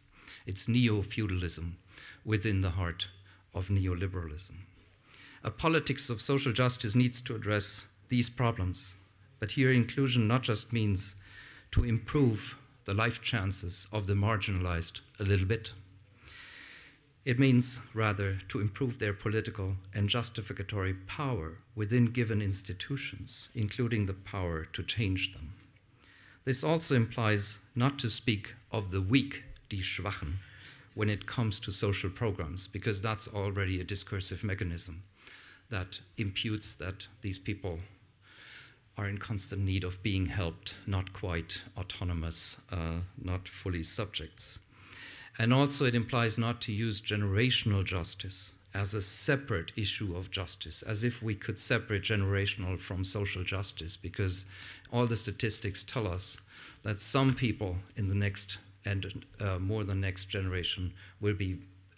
It's neo-feudalism within the heart of neoliberalism. A politics of social justice needs to address these problems, but here inclusion not just means to improve the life chances of the marginalized a little bit. It means rather to improve their political and justificatory power within given institutions, including the power to change them. This also implies not to speak of the weak, die Schwachen, when it comes to social programs, because that's already a discursive mechanism that imputes that these people are in constant need of being helped, not quite autonomous, uh, not fully subjects. And also it implies not to use generational justice as a separate issue of justice, as if we could separate generational from social justice, because all the statistics tell us that some people in the next and uh, more than next generation will be,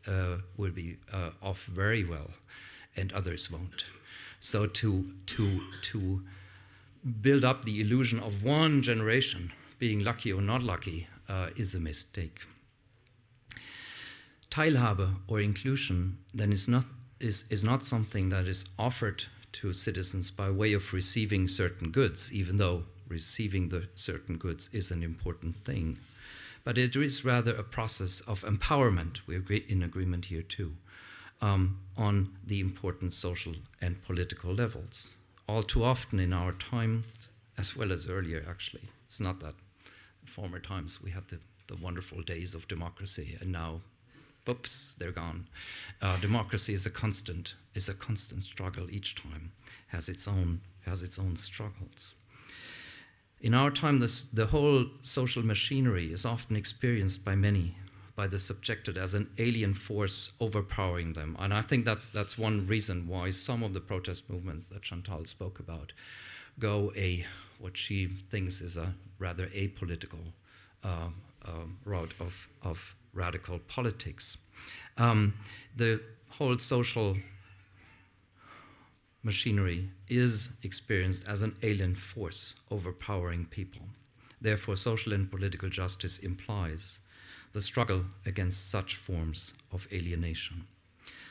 uh, will be uh, off very well, and others won't. So to, to, to build up the illusion of one generation being lucky or not lucky uh, is a mistake. Teilhabe or inclusion then is not, is, is not something that is offered to citizens by way of receiving certain goods, even though receiving the certain goods is an important thing. But it is rather a process of empowerment. We're in agreement here too. Um, on the important social and political levels. All too often in our time, as well as earlier actually, it's not that in former times we had the, the wonderful days of democracy and now, oops, they're gone. Uh, democracy is a constant, is a constant struggle each time, has its own, has its own struggles. In our time, this, the whole social machinery is often experienced by many by the subjected as an alien force overpowering them. And I think that's, that's one reason why some of the protest movements that Chantal spoke about go a, what she thinks is a rather apolitical uh, uh, route of, of radical politics. Um, the whole social machinery is experienced as an alien force overpowering people. Therefore, social and political justice implies the struggle against such forms of alienation.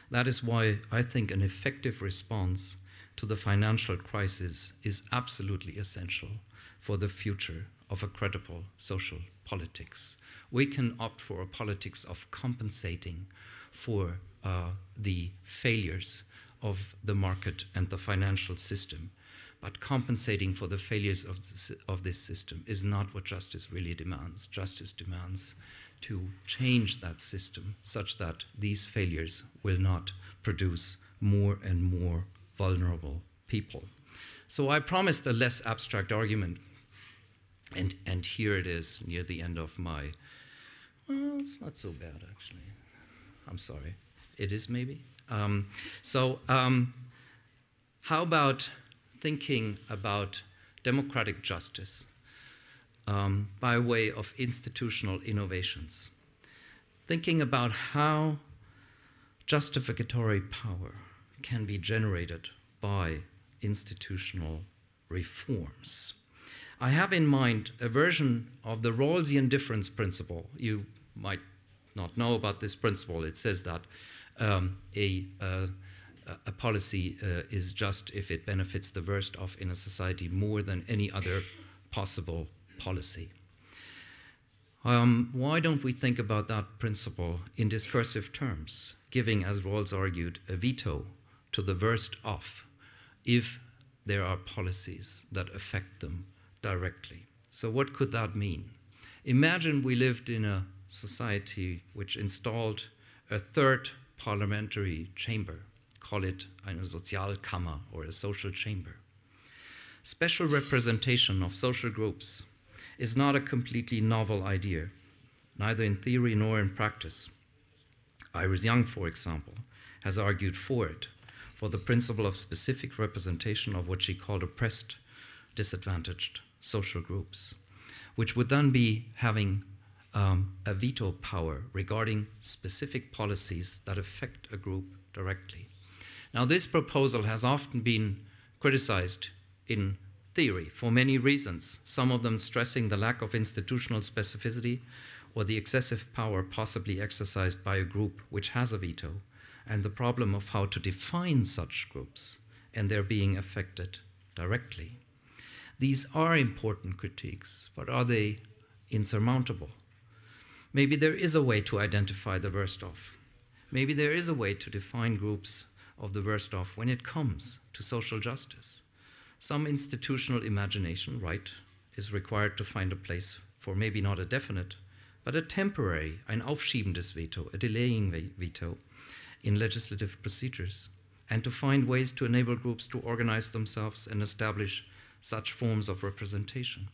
That is why I think an effective response to the financial crisis is absolutely essential for the future of a credible social politics. We can opt for a politics of compensating for uh, the failures of the market and the financial system. But compensating for the failures of this, of this system is not what justice really demands. Justice demands to change that system such that these failures will not produce more and more vulnerable people. So I promised a less abstract argument, and, and here it is near the end of my, well, it's not so bad actually. I'm sorry, it is maybe. Um, so um, how about thinking about democratic justice um, by way of institutional innovations, thinking about how justificatory power can be generated by institutional reforms. I have in mind a version of the Rawlsian difference principle. You might not know about this principle. It says that um, a, uh, a policy uh, is just if it benefits the worst off in a society more than any other possible policy. Um, why don't we think about that principle in discursive terms, giving, as Rawls argued, a veto to the worst off if there are policies that affect them directly? So what could that mean? Imagine we lived in a society which installed a third parliamentary chamber, call it eine Sozialkammer or a social chamber. Special representation of social groups is not a completely novel idea, neither in theory nor in practice. Iris Young, for example, has argued for it, for the principle of specific representation of what she called oppressed, disadvantaged social groups, which would then be having um, a veto power regarding specific policies that affect a group directly. Now, this proposal has often been criticized in theory for many reasons, some of them stressing the lack of institutional specificity or the excessive power possibly exercised by a group which has a veto, and the problem of how to define such groups and their being affected directly. These are important critiques, but are they insurmountable? Maybe there is a way to identify the worst off. Maybe there is a way to define groups of the worst off when it comes to social justice. Some institutional imagination, right, is required to find a place for maybe not a definite, but a temporary, ein aufschiebendes Veto, a delaying veto in legislative procedures, and to find ways to enable groups to organize themselves and establish such forms of representation.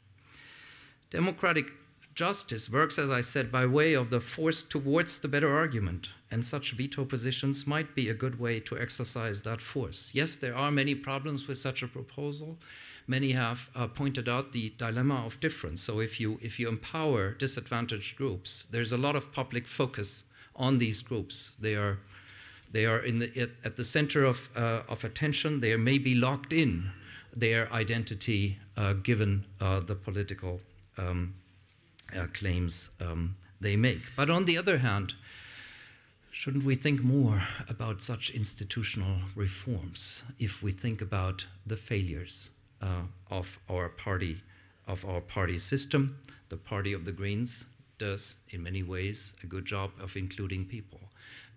Democratic justice works, as I said, by way of the force towards the better argument, and such veto positions might be a good way to exercise that force. Yes, there are many problems with such a proposal. Many have uh, pointed out the dilemma of difference. So if you, if you empower disadvantaged groups, there's a lot of public focus on these groups. They are, they are in the, at, at the center of, uh, of attention. They may be locked in their identity uh, given uh, the political um, Uh, claims um, they make. But on the other hand, shouldn't we think more about such institutional reforms if we think about the failures uh, of our party, of our party system? The party of the Greens does, in many ways, a good job of including people.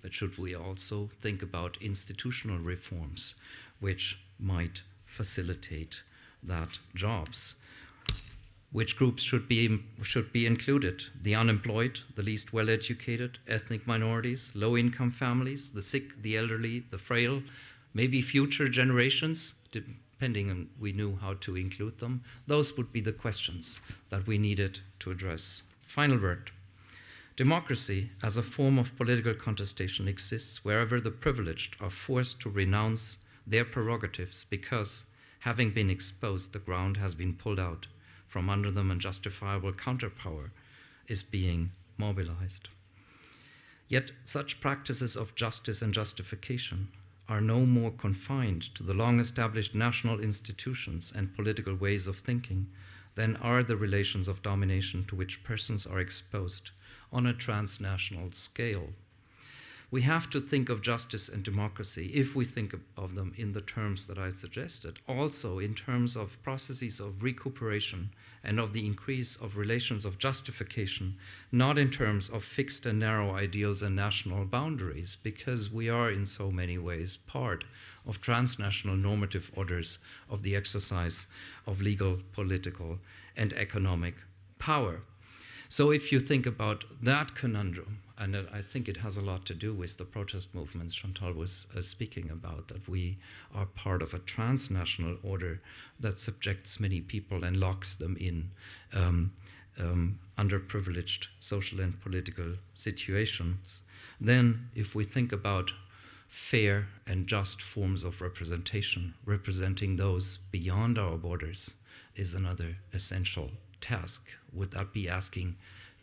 But should we also think about institutional reforms which might facilitate that jobs? Which groups should be, should be included? The unemployed, the least well-educated, ethnic minorities, low-income families, the sick, the elderly, the frail, maybe future generations, depending on we knew how to include them. Those would be the questions that we needed to address. Final word. Democracy as a form of political contestation exists wherever the privileged are forced to renounce their prerogatives because, having been exposed, the ground has been pulled out from under them and justifiable counterpower is being mobilized. Yet such practices of justice and justification are no more confined to the long-established national institutions and political ways of thinking than are the relations of domination to which persons are exposed on a transnational scale. We have to think of justice and democracy, if we think of them in the terms that I suggested, also in terms of processes of recuperation and of the increase of relations of justification, not in terms of fixed and narrow ideals and national boundaries, because we are in so many ways part of transnational normative orders of the exercise of legal, political, and economic power. So if you think about that conundrum, and I think it has a lot to do with the protest movements Chantal was uh, speaking about, that we are part of a transnational order that subjects many people and locks them in um, um, underprivileged social and political situations. Then if we think about fair and just forms of representation, representing those beyond our borders is another essential task without be asking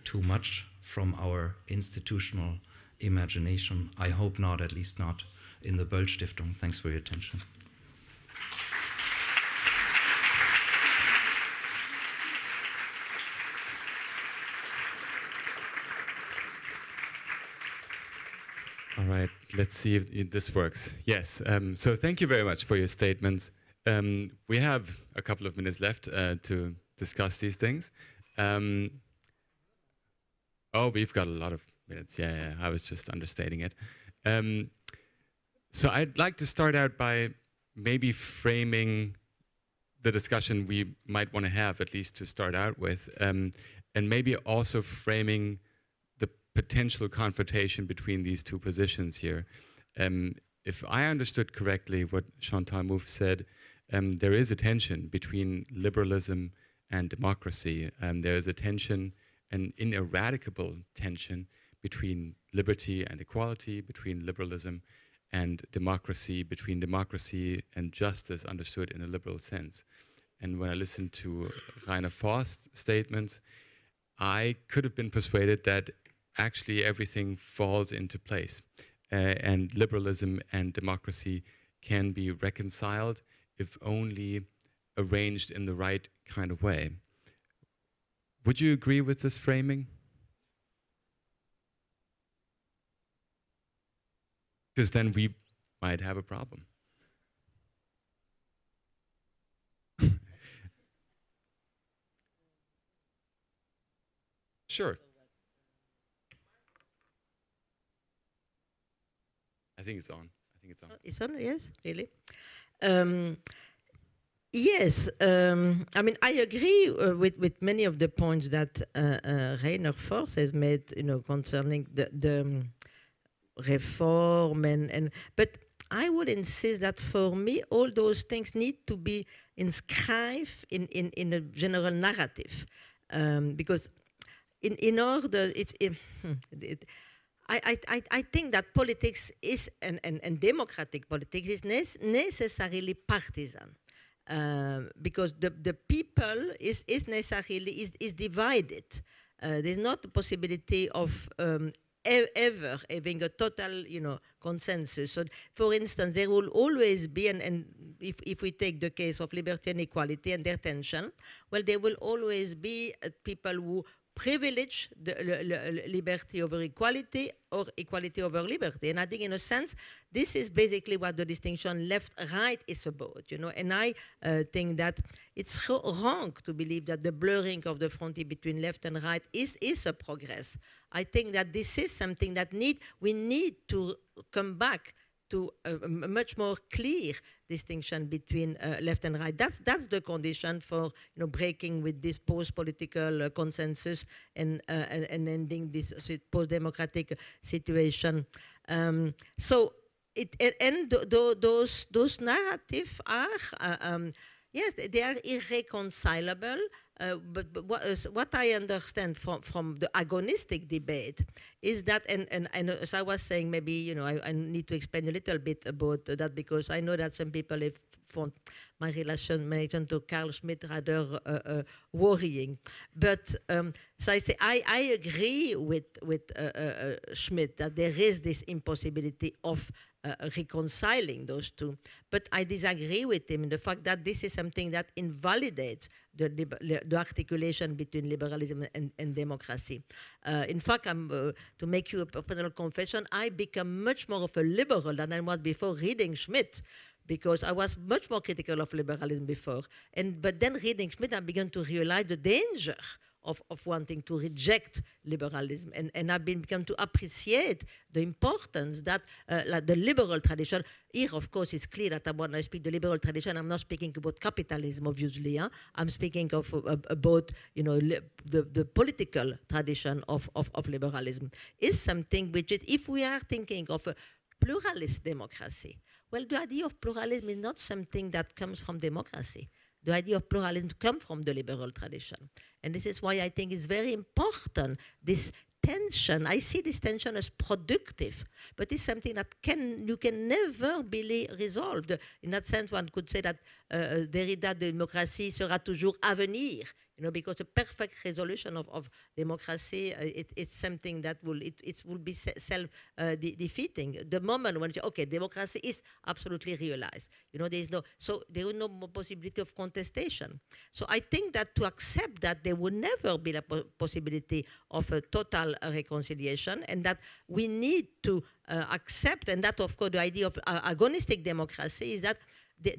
too much from our institutional imagination. I hope not, at least not in the Böll Stiftung. Thanks for your attention. All right, let's see if this works. Yes, um, so thank you very much for your statements. Um, we have a couple of minutes left uh, to discuss these things. Um, oh, we've got a lot of minutes. Yeah, yeah, I was just understating it. Um, so I'd like to start out by maybe framing the discussion we might want to have, at least to start out with, um, and maybe also framing potential confrontation between these two positions here. Um, if I understood correctly what Chantal Mouffe said, um, there is a tension between liberalism and democracy. Um, there is a tension, an ineradicable tension, between liberty and equality, between liberalism and democracy, between democracy and justice understood in a liberal sense. And when I listened to Rainer Forst's statements, I could have been persuaded that actually everything falls into place, uh, and liberalism and democracy can be reconciled if only arranged in the right kind of way. Would you agree with this framing? Because then we might have a problem. Sure. I think it's on. I think it's on. It's on, yes, really. Um, yes, um, I mean, I agree uh, with, with many of the points that uh, uh, Rainer Forst has made, you know, concerning the, the um, reform and, and... But I would insist that for me, all those things need to be inscribed in, in, in a general narrative. Um, because in, in order... It's, it, it, I, I, I think that politics is, and, and, and democratic politics is ne- necessarily partisan, um, because the, the people is, is necessarily is, is divided. Uh, there's not the possibility of um, e- ever having a total, you know, consensus. So, for instance, there will always be, and, and if, if we take the case of liberty and equality and their tension, well, there will always be uh, people who privilege the uh, liberty over equality or equality over liberty. And I think in a sense, this is basically what the distinction left-right is about, you know. And I uh, think that it's wrong to believe that the blurring of the frontier between left and right is, is a progress. I think that this is something that need, we need to come back to a much more clear distinction between uh, left and right. That's that's the condition for, you know, breaking with this post-political uh, consensus and, uh, and and ending this post-democratic situation. Um, so it and th th those those narratives are uh, um, yes, they are irreconcilable. Uh, but but what, uh, what I understand from, from the agonistic debate is that, and, and, and as I was saying, maybe, you know, I, I need to explain a little bit about that, because I know that some people have found my relation, my relation to Carl Schmitt rather uh, uh, worrying. But um, so I say, I, I agree with, with uh, uh, Schmitt that there is this impossibility of Uh, reconciling those two. But I disagree with him in the fact that this is something that invalidates the, the articulation between liberalism and, and democracy. Uh, in fact, I'm, uh, to make you a personal confession, I become much more of a liberal than I was before reading Schmitt, because I was much more critical of liberalism before. And, but then reading Schmitt, I began to realize the danger Of, of wanting to reject liberalism. And, and I've been become to appreciate the importance that uh, like the liberal tradition, here of course it's clear that when I speak the liberal tradition, I'm not speaking about capitalism, obviously. Huh? I'm speaking of uh, about, you know, li the, the political tradition of, of, of liberalism. Is something which is, if we are thinking of a pluralist democracy, well, the idea of pluralism is not something that comes from democracy. The idea of pluralism comes from the liberal tradition. And this is why I think it's very important, this tension. I see this tension as productive, but it's something that can you can never be resolved. In that sense, one could say that uh, Derrida, democratie sera toujours à venir. you know, because a perfect resolution of, of democracy, uh, it, it's something that will, it, it will be self-defeating. Uh, de the moment when, you, okay, democracy is absolutely realized. You know, there is no, so there is no possibility of contestation. So I think that to accept that there will never be the po possibility of a total uh, reconciliation, and that we need to uh, accept, and that, of course, the idea of uh, agonistic democracy is that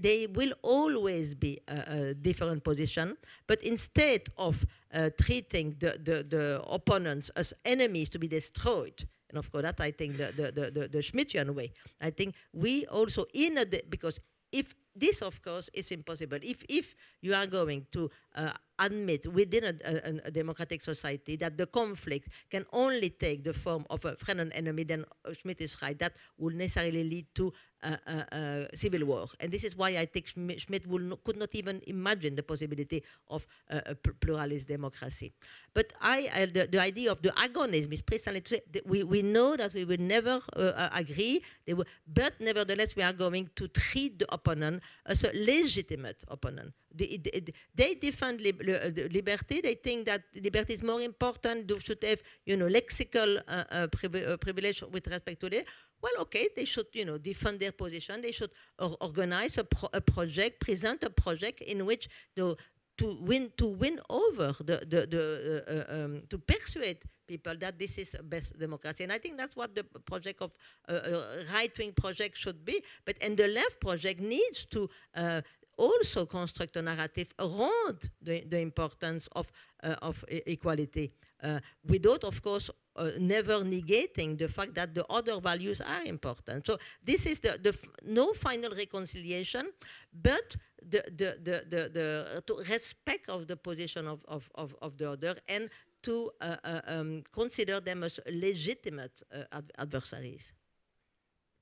there will always be a, a different position, but instead of uh, treating the, the, the opponents as enemies to be destroyed, and of course that I think the, the, the, the, the Schmittian way, I think we also, in a because if this of course is impossible, if, if you are going to uh, admit within a, a, a democratic society that the conflict can only take the form of a friend and enemy, then Schmitt is right, that will necessarily lead to Uh, uh, uh, civil war. And this is why I think Schmitt will no, could not even imagine the possibility of uh, a pluralist democracy. But I, uh, the, the idea of the agonism is precisely to say that we, we know that we will never uh, agree, they will, but nevertheless we are going to treat the opponent as a legitimate opponent. The, the, they defend lib li liberty, they think that liberty is more important, they should have, you know, lexical uh, uh, privi uh, privilege with respect to it. Well, okay, they should, you know, defend their position. They should or organize a, pro a project, present a project in which the, to win, to win over the, the, the uh, um, to persuade people that this is best democracy. And I think that's what the project of uh, uh, right-wing project should be. But and the left project needs to uh, also construct a narrative around the, the importance of uh, of e equality, uh, without, of course, Uh, never negating the fact that the other values are important. So this is the, the f no final reconciliation, but the, the, the, the, the to respect of the position of, of, of, of the other, and to uh, uh, um, consider them as legitimate uh, ad adversaries.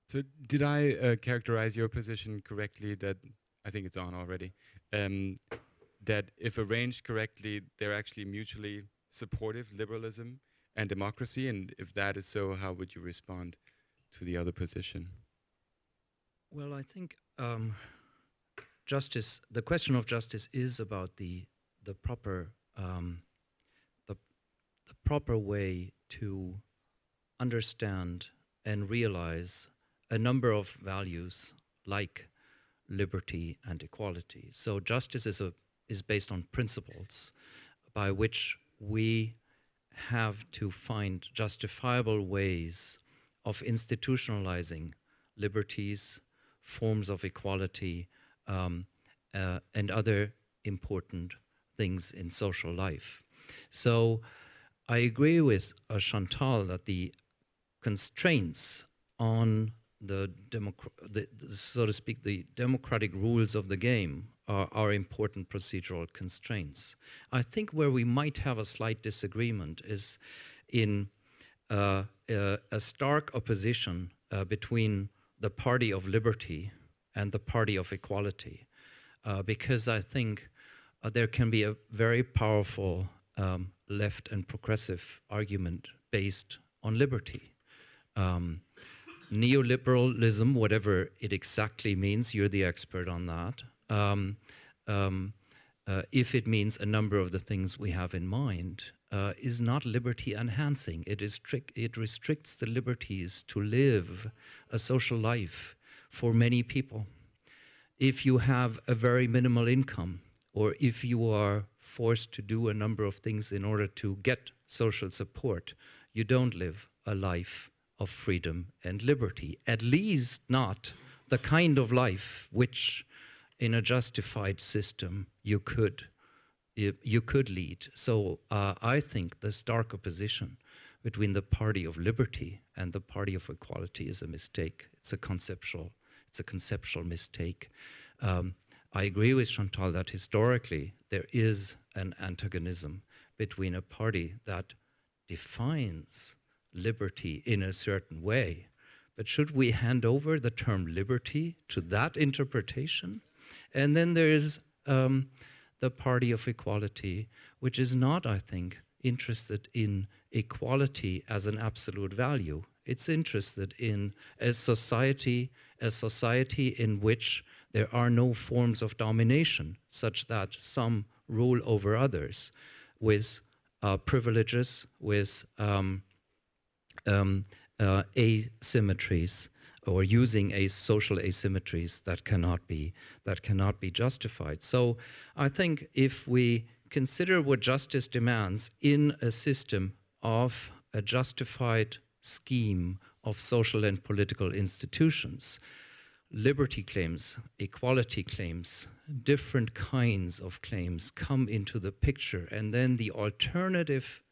So did I uh, characterize your position correctly that, I think it's on already, um, that if arranged correctly, they're actually mutually supportive, liberalism and democracy? And if that is so, how would you respond to the other position? Well, I think um, justice, the question of justice is about the the proper um, the, the proper way to understand and realize a number of values like liberty and equality. So justice is a is based on principles by which we have to find justifiable ways of institutionalizing liberties, forms of equality, um, uh, and other important things in social life. So I agree with uh, Chantal that the constraints on the, the, the, so to speak, the democratic rules of the game are important procedural constraints. I think where we might have a slight disagreement is in uh, uh, a stark opposition uh, between the party of liberty and the party of equality, uh, because I think uh, there can be a very powerful um, left and progressive argument based on liberty. Um, neoliberalism, whatever it exactly means, you're the expert on that, Um, um, uh, if it means a number of the things we have in mind, uh, is not liberty enhancing. It is trick it restricts the liberties to live a social life for many people. If you have a very minimal income, or if you are forced to do a number of things in order to get social support, you don't live a life of freedom and liberty, at least not the kind of life which in a justified system you could you could lead. So uh, I think the stark opposition between the party of liberty and the party of equality is a mistake. It's a conceptual it's a conceptual mistake. Um, I agree with Chantal that historically there is an antagonism between a party that defines liberty in a certain way. But should we hand over the term liberty to that interpretation? And then there is um, the party of equality, which is not, I think, interested in equality as an absolute value. It's interested in a society, a society in which there are no forms of domination, such that some rule over others with uh, privileges, with um, um, uh, asymmetries, or using a social asymmetries that cannot be that cannot be justified. So I think if we consider what justice demands in a system of a justified scheme of social and political institutions, liberty claims, equality claims, different kinds of claims come into the picture, and then the alternative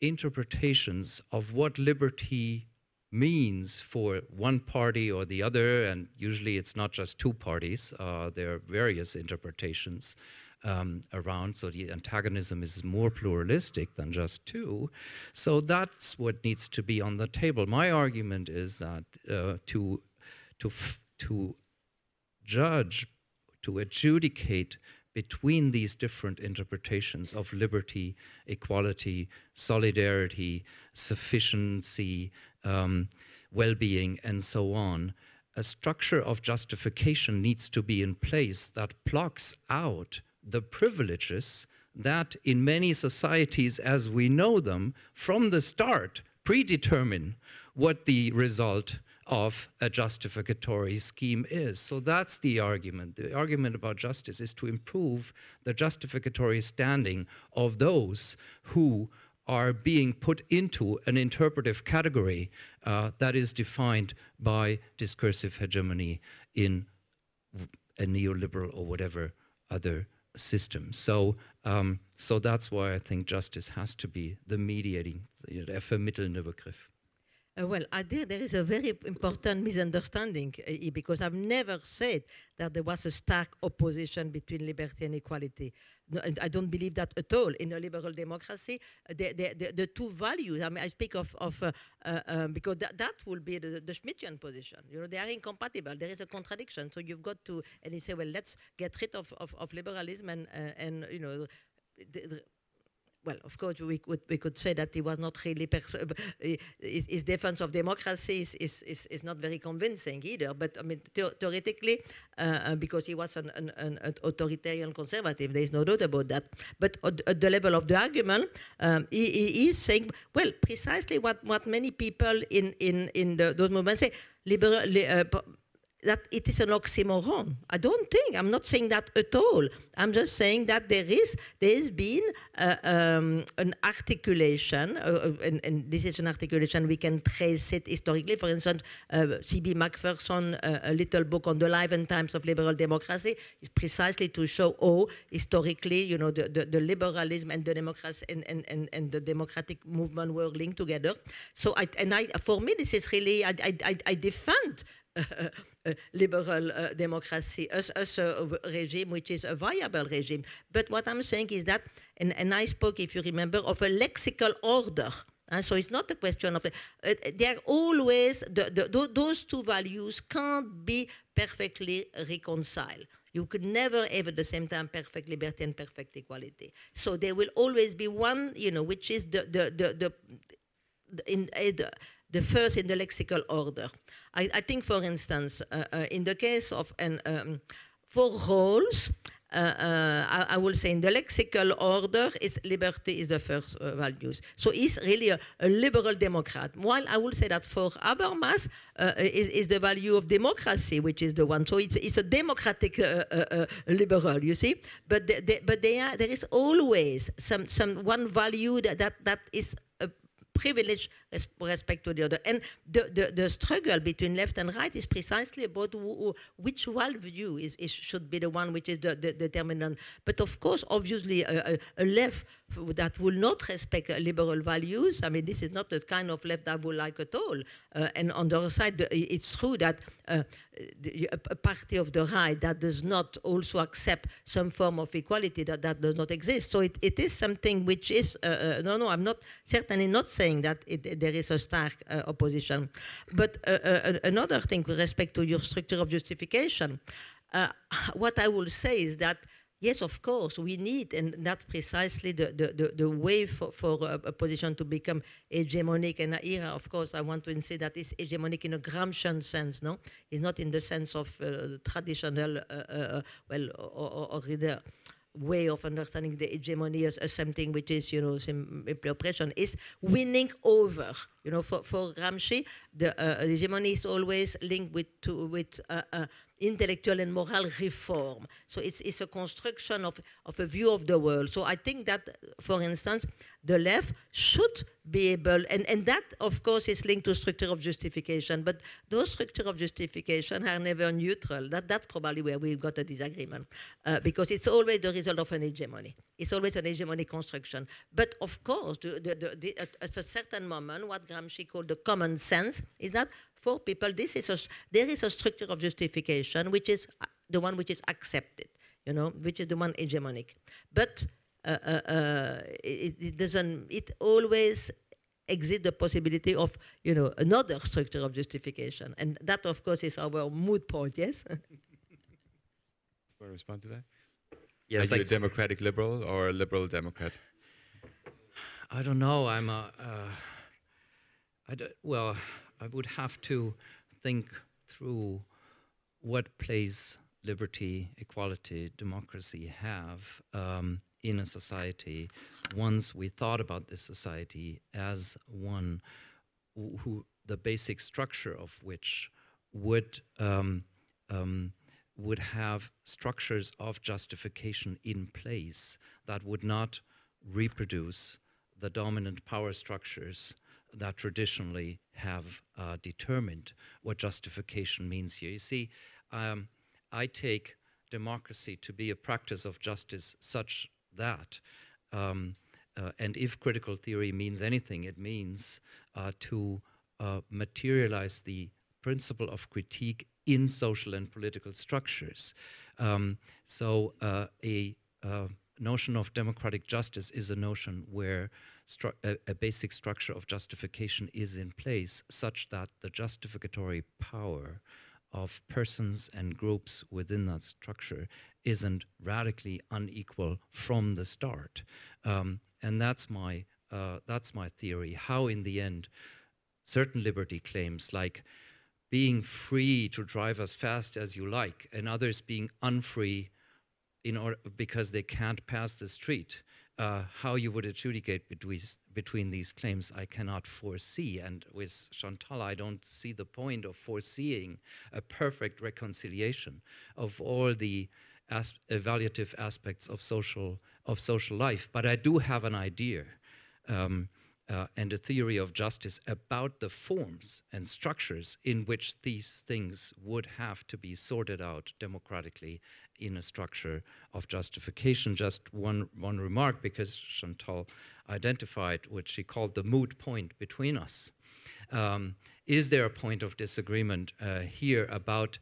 interpretations of what liberty means for one party or the other, and usually it's not just two parties, uh, there are various interpretations um, around, so the antagonism is more pluralistic than just two. So that's what needs to be on the table. My argument is that uh, to, to, to judge, to adjudicate between these different interpretations of liberty, equality, solidarity, sufficiency, Um, well-being, and so on, a structure of justification needs to be in place that blocks out the privileges that in many societies as we know them from the start predetermine what the result of a justificatory scheme is. So that's the argument. The argument about justice is to improve the justificatory standing of those who are being put into an interpretive category uh, that is defined by discursive hegemony in a neoliberal or whatever other system. So, um, so that's why I think justice has to be the mediating, der vermittelnde Begriff. Uh, well, I did, there is a very important misunderstanding, uh, because I've never said that there was a stark opposition between liberty and equality. No, I don't believe that at all. In a liberal democracy, the, the, the, the two values, I mean, I speak of, of uh, uh, um, because that, that will be the, the Schmittian position. You know, they are incompatible. There is a contradiction. So you've got to, and you say, well, let's get rid of, of, of liberalism and, uh, and, you know, the, the well, of course, we could, we could say that he was not really, pers his, his defense of democracy is, is, is, is not very convincing either. But I mean, the theoretically, uh, because he was an, an, an authoritarian conservative, there is no doubt about that. But at, at the level of the argument, um, he, he is saying, well, precisely what, what many people in, in, in the, those movements say, liberal, uh, that it is an oxymoron. I don't think, I'm not saying that at all. I'm just saying that there is, there has been uh, um, an articulation, uh, and, and this is an articulation, we can trace it historically. For instance, uh, C B McPherson, uh, a little book on the life and times of liberal democracy, is precisely to show, oh, historically, you know, the, the, the liberalism and the democracy and, and, and, and the democratic movement were linked together. So, I, and I, for me, this is really, I, I, I defend Uh, uh, liberal uh, democracy as, as a regime which is a viable regime. But what I'm saying is that, and, and I spoke, if you remember, of a lexical order. Uh, so it's not a question of, uh, they are always, the, the, th those two values can't be perfectly reconciled. You could never have at the same time perfect liberty and perfect equality. So there will always be one, you know, which is the, the, the, the, the, in, uh, the the first in the lexical order. I, I think, for instance, uh, uh, in the case of, an, um, for Rawls, uh, uh, I, I will say in the lexical order, is liberty is the first uh, values. So he's really a, a liberal democrat. While I will say that for Habermas, uh, is, is the value of democracy, which is the one. So it's, it's a democratic uh, uh, uh, liberal, you see. But, the, the, but they are, there is always some, some one value that, that, that is privilege res respect to the other. And the, the, the struggle between left and right is precisely about who, who, which worldview is, is, should be the one which is the, the, the determinant. But of course, obviously, a, a left that will not respect liberal values, I mean, this is not the kind of left I would like at all. Uh, and on the other side, the, it's true that uh, the, a party of the right that does not also accept some form of equality that, that does not exist. So it, it is something which is, uh, uh, no, no, I'm not, certainly not saying that it, there is a stark uh, opposition. But uh, uh, another thing with respect to your structure of justification, uh, what I will say is that yes, of course, we need, and that's precisely the, the, the, the way for, for a, a position to become hegemonic. And here, of course, I want to insist that it's hegemonic in a Gramscian sense, no? It's not in the sense of uh, traditional, uh, uh, well, or, or, or way of understanding the hegemony as, as something which is, you know, simply oppression, is winning over. You know, for, for Gramsci, the uh, hegemony is always linked with to, with uh, uh, intellectual and moral reform. So it's, it's a construction of, of a view of the world. So I think that, for instance, the left should be able, and, and that, of course, is linked to structure of justification, but those structure of justification are never neutral. That, that's probably where we've got a disagreement, uh, because it's always the result of an hegemony. It's always an hegemonic construction. But, of course, the, the, the, at, at a certain moment, what Gramsci called the common sense is that for people, this is a, there is a structure of justification, which is the one which is accepted, you know, which is the one hegemonic. But uh, uh, uh, it, it doesn't, it always exists the possibility of, you know, another structure of justification. And that, of course, is our moot point, yes? Do you want to respond to that? Yeah, are thanks. You a democratic liberal or a liberal Democrat? I don't know. I'm a, uh, I don't, well, I would have to think through what place liberty, equality, democracy have um, in a society once we thought about this society as one who, who the basic structure of which would um, um, would have structures of justification in place that would not reproduce the dominant power structures that traditionally have uh, determined what justification means here. You see, um, I take democracy to be a practice of justice such that, um, uh, and if critical theory means anything, it means uh, to uh, materialize the principle of critique in social and political structures. Um, so uh, a uh, notion of democratic justice is a notion where stru a, a basic structure of justification is in place such that the justificatory power of persons and groups within that structure isn't radically unequal from the start. Um, and that's my, uh, that's my theory, how in the end certain liberty claims like being free to drive as fast as you like and others being unfree in order, because they can't pass the street, uh, how you would adjudicate between, between these claims, I cannot foresee. And with Chantal, I don't see the point of foreseeing a perfect reconciliation of all the as evaluative aspects of social, of social life. But I do have an idea um, uh, and a theory of justice about the forms and structures in which these things would have to be sorted out democratically in a structure of justification. Just one, one remark, because Chantal identified what she called the moot point between us. Um, is there a point of disagreement uh, here about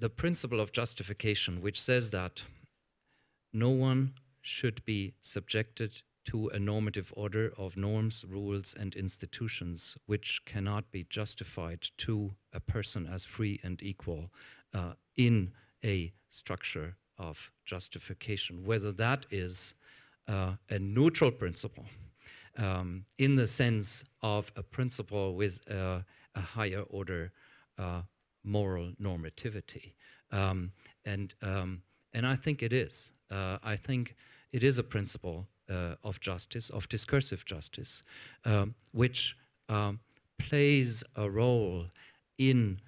the principle of justification, which says that no one should be subjected to a normative order of norms, rules, and institutions which cannot be justified to a person as free and equal uh, in a structure of justification, whether that is uh, a neutral principle um, in the sense of a principle with uh, a higher order uh, moral normativity. Um, and, um, and I think it is. Uh, I think it is a principle uh, of justice, of discursive justice, um, which um, plays a role in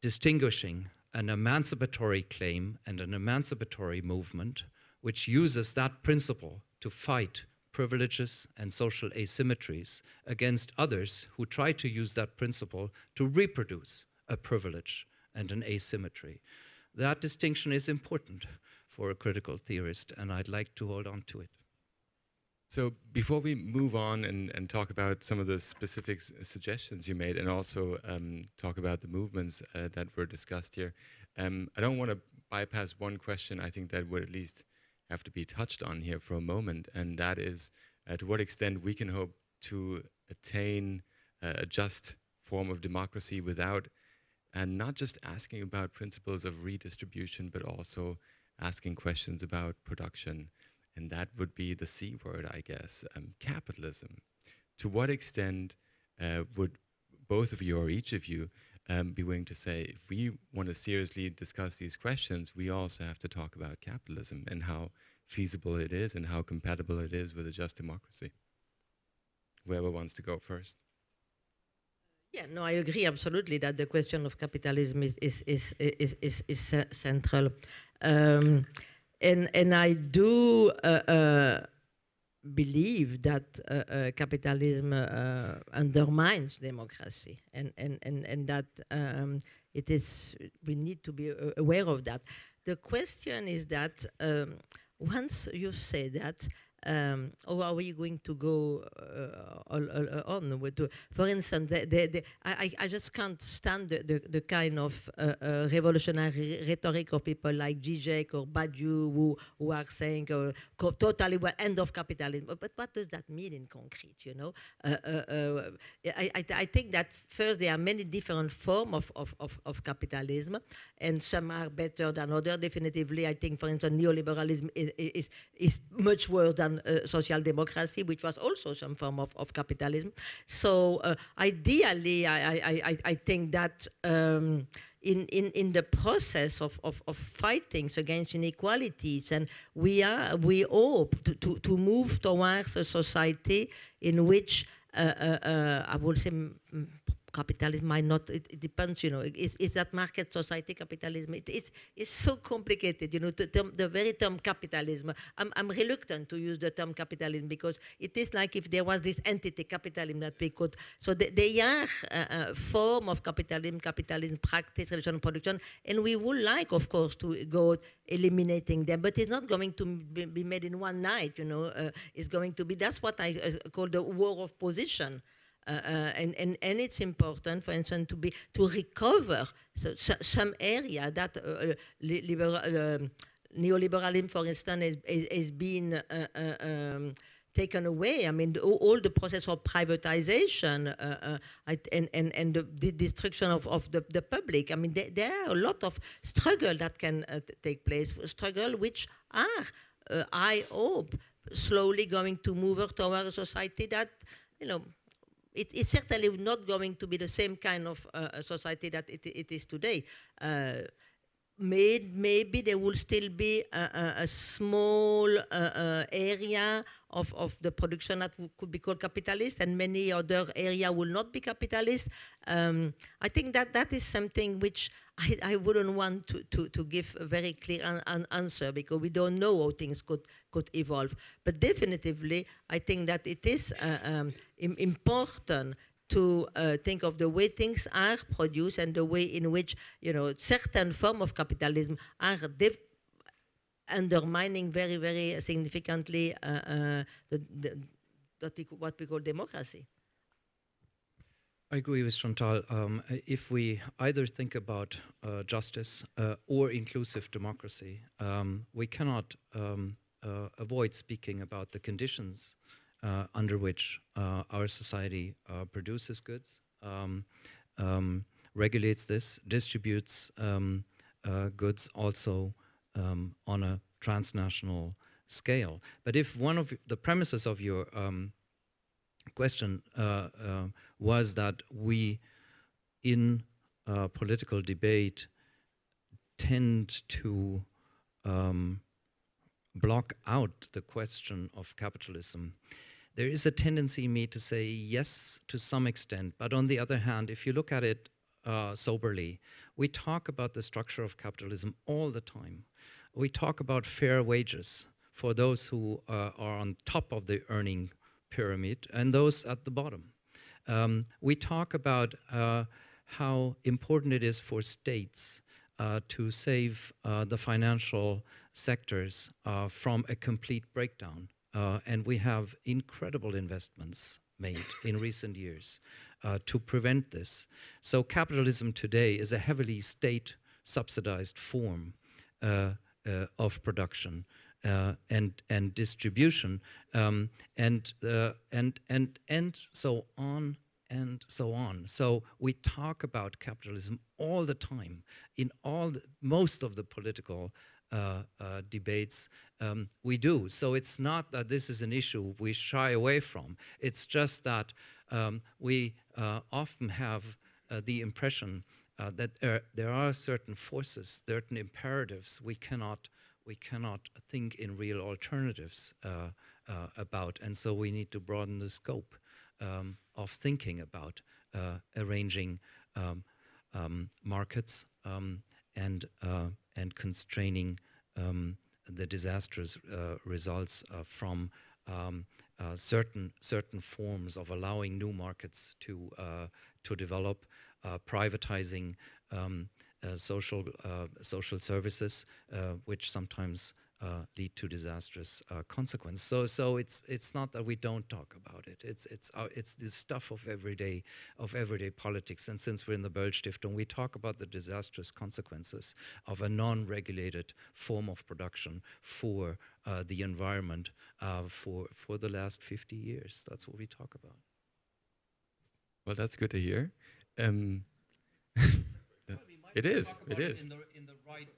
distinguishing an emancipatory claim and an emancipatory movement which uses that principle to fight privileges and social asymmetries against others who try to use that principle to reproduce a privilege and an asymmetry. That distinction is important for a critical theorist, and I'd like to hold on to it. So before we move on and, and talk about some of the specific suggestions you made and also um, talk about the movements uh, that were discussed here, um, I don't want to bypass one question I think that would at least have to be touched on here for a moment, and that is uh, to what extent we can hope to attain uh, a just form of democracy without, and not just asking about principles of redistribution, but also asking questions about production. And that would be the C word, I guess, um, capitalism. To what extent uh, would both of you, or each of you, um, be willing to say, if we want to seriously discuss these questions, we also have to talk about capitalism and how feasible it is and how compatible it is with a just democracy. Whoever wants to go first. Yeah, no, I agree absolutely that the question of capitalism is is is is is, is uh, central, um, and and I do uh, uh, believe that uh, uh, capitalism uh, undermines democracy, and and and and that um, it is we need to be aware of that. The question is that um, once you say that. Um, or are we going to go uh, all, all, all on? To, for instance, they, they, they, I, I just can't stand the, the, the kind of uh, uh, revolutionary rhetoric of people like Zizek or Badiou who, who are saying uh, totally well, end of capitalism. But, but what does that mean in concrete? You know, uh, uh, uh, I, I, I think that first there are many different forms of, of, of, of capitalism, and some are better than others. Definitively, I think, for instance, neoliberalism is is, is much worse than Uh, social democracy, which was also some form of, of capitalism. So uh, ideally, I, I, I, I think that um, in, in, in the process of, of, of fighting against inequalities, and we, are, we hope to, to, to move towards a society in which, uh, uh, uh, I would say, capitalism might not, it, it depends, you know, is, is that market society capitalism? It is it's so complicated, you know, the, term, the very term capitalism. I'm, I'm reluctant to use the term capitalism because it is like if there was this entity, capitalism, that we could, so they, they are a, a form of capitalism, capitalism practice, relation, production, and we would like, of course, to go eliminating them, but it's not going to be made in one night, you know, uh, it's going to be, that's what I uh, call the war of position. Uh, and, and, and it's important, for instance, to be to recover so, so, some area that uh, liberal, uh, neoliberalism, for instance, has been uh, uh, um, taken away. I mean, the, all the process of privatization uh, uh, and, and, and the, the destruction of, of the, the public. I mean, there, there are a lot of struggle that can uh, take place, struggle which are, uh, I hope, slowly going to move toward a society that, you know, It, it's certainly not going to be the same kind of uh, society that it, it is today. Uh, may, maybe there will still be a, a, a small uh, uh, area of, of the production that could be called capitalist, and many other areas will not be capitalist. Um, I think that that is something which I, I wouldn't want to, to, to give a very clear an, an answer, because we don't know how things could, could evolve. But definitively, I think that it is uh, um, im important to uh, think of the way things are produced and the way in which, you know, certain forms of capitalism are undermining very, very significantly uh, uh, the, the, what we call democracy. I agree with Chantal. Um, if we either think about uh, justice uh, or inclusive democracy, um, we cannot um, uh, avoid speaking about the conditions uh, under which uh, our society uh, produces goods, um, um, regulates this, distributes um, uh, goods also um, on a transnational scale. But if one of the premises of your um, question uh, uh, was that we, in uh, political debate, tend to um, block out the question of capitalism. There is a tendency in me to say yes to some extent, but on the other hand, if you look at it uh, soberly, we talk about the structure of capitalism all the time. We talk about fair wages for those who uh, are on top of the earning pyramid and those at the bottom. Um, we talk about uh, how important it is for states uh, to save uh, the financial sectors uh, from a complete breakdown. Uh, and we have incredible investments made in recent years uh, to prevent this. So capitalism today is a heavily state-subsidized form uh, uh, of production. Uh, and and distribution um, and uh, and and and so on and so on. So we talk about capitalism all the time in all the, most of the political uh, uh, debates um, we do. So it's not that this is an issue we shy away from. It's just that um, we uh, often have uh, the impression uh, that uh, there are certain forces, certain imperatives we cannot we cannot think in real alternatives uh, uh, about, and so we need to broaden the scope um, of thinking about uh, arranging um, um, markets um, and uh, and constraining um, the disastrous uh, results uh, from um, uh, certain certain forms of allowing new markets to uh, to develop, uh, privatizing. Um, Uh, social uh, social services, uh, which sometimes uh, lead to disastrous uh, consequences. So so it's it's not that we don't talk about it. It's it's uh, it's the stuff of everyday of everyday politics. And since we're in the Böll Stiftung, we talk about the disastrous consequences of a non-regulated form of production for uh, the environment uh, for for the last fifty years. That's what we talk about. Well, that's good to hear. Um, It is. It is. In the, in the right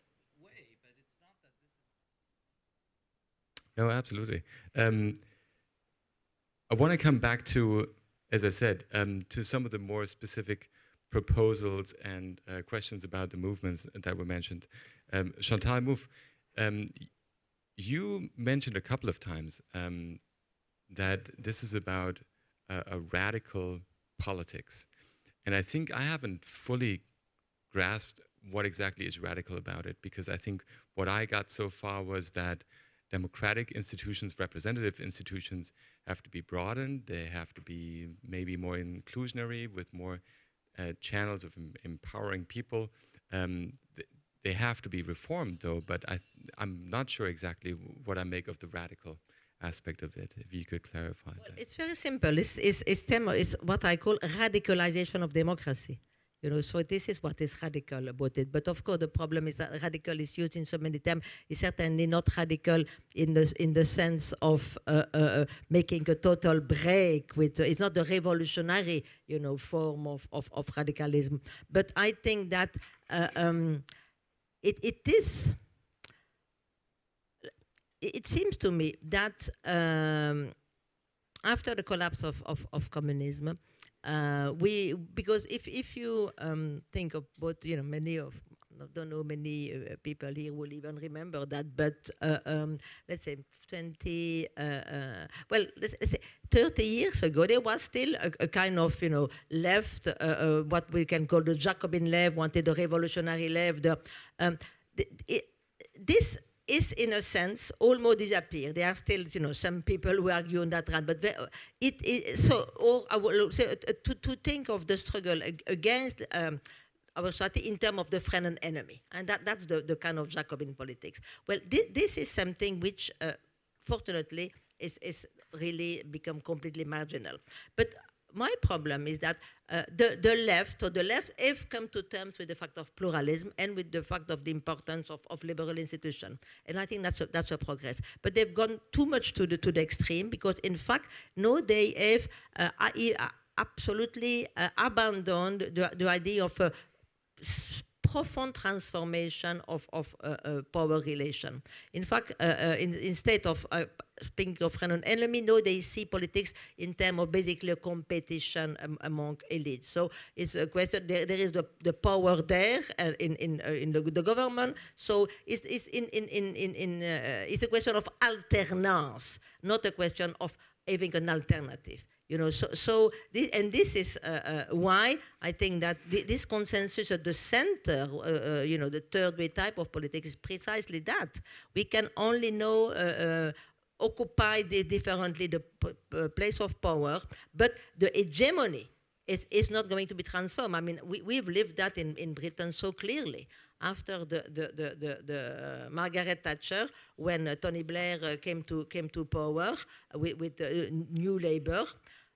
way, but it's not that this is. No, absolutely. Um, I want to come back to, as I said, um, to some of the more specific proposals and uh, questions about the movements that were mentioned. Um, Chantal Mouffe, um, you mentioned a couple of times um, that this is about uh, a radical politics, and I think I haven't fully grasped what exactly is radical about it, because I think what I got so far was that democratic institutions, representative institutions, have to be broadened. They have to be maybe more inclusionary with more uh, channels of em empowering people. Um, th they have to be reformed, though, but I I'm not sure exactly what I make of the radical aspect of it, if you could clarify well, that. It's very simple. It's, it's, it's, it's what I call radicalization of democracy. You know, so this is what is radical about it. But of course, the problem is that radical is used in so many terms. It's certainly not radical in the in the sense of uh, uh, making a total break with. Uh, it's not the revolutionary, you know, form of of, of radicalism. But I think that uh, um, it it is. It seems to me that um, after the collapse of of, of communism. Uh, we because if if you um, think of both, you know, many of I don't know many uh, people here will even remember that, but uh, um, let's say twenty uh, uh, well let's, let's say thirty years ago there was still a, a kind of you know left uh, uh, what we can call the Jacobin left, wanted the revolutionary left. The, um, the, it, this. Is in a sense almost disappeared. There are still, you know, some people who argue on that round, but it is so. Or I will say to, to think of the struggle against um, our society in terms of the friend and enemy, and that that's the, the kind of Jacobin politics. Well, this, this is something which, uh, fortunately, is is really become completely marginal, but. My problem is that uh, the, the left, or the left, have come to terms with the fact of pluralism and with the fact of the importance of, of liberal institutions. And I think that's a, that's a progress. But they've gone too much to the, to the extreme because, in fact, no, they have uh, absolutely uh, abandoned the, the idea of a profound transformation of, of uh, uh, power relation. In fact, uh, uh, in, instead of uh, speaking of friend and enemy, no, they see politics in terms of basically a competition um, among elites. So it's a question, there, there is the, the power there uh, in, in, uh, in the, the government, so it's, it's, in, in, in, in, uh, it's a question of alternance, not a question of having an alternative. You know, so, so th and this is uh, uh, why I think that th this consensus at the center, uh, uh, you know, the third way type of politics is precisely that. We can only know, uh, uh, occupy the differently the p p place of power, but the hegemony is, is not going to be transformed. I mean, we, we've lived that in, in Britain so clearly. After the, the, the, the, the uh, Margaret Thatcher, when uh, Tony Blair uh, came, to, came to power with, with uh, New Labour,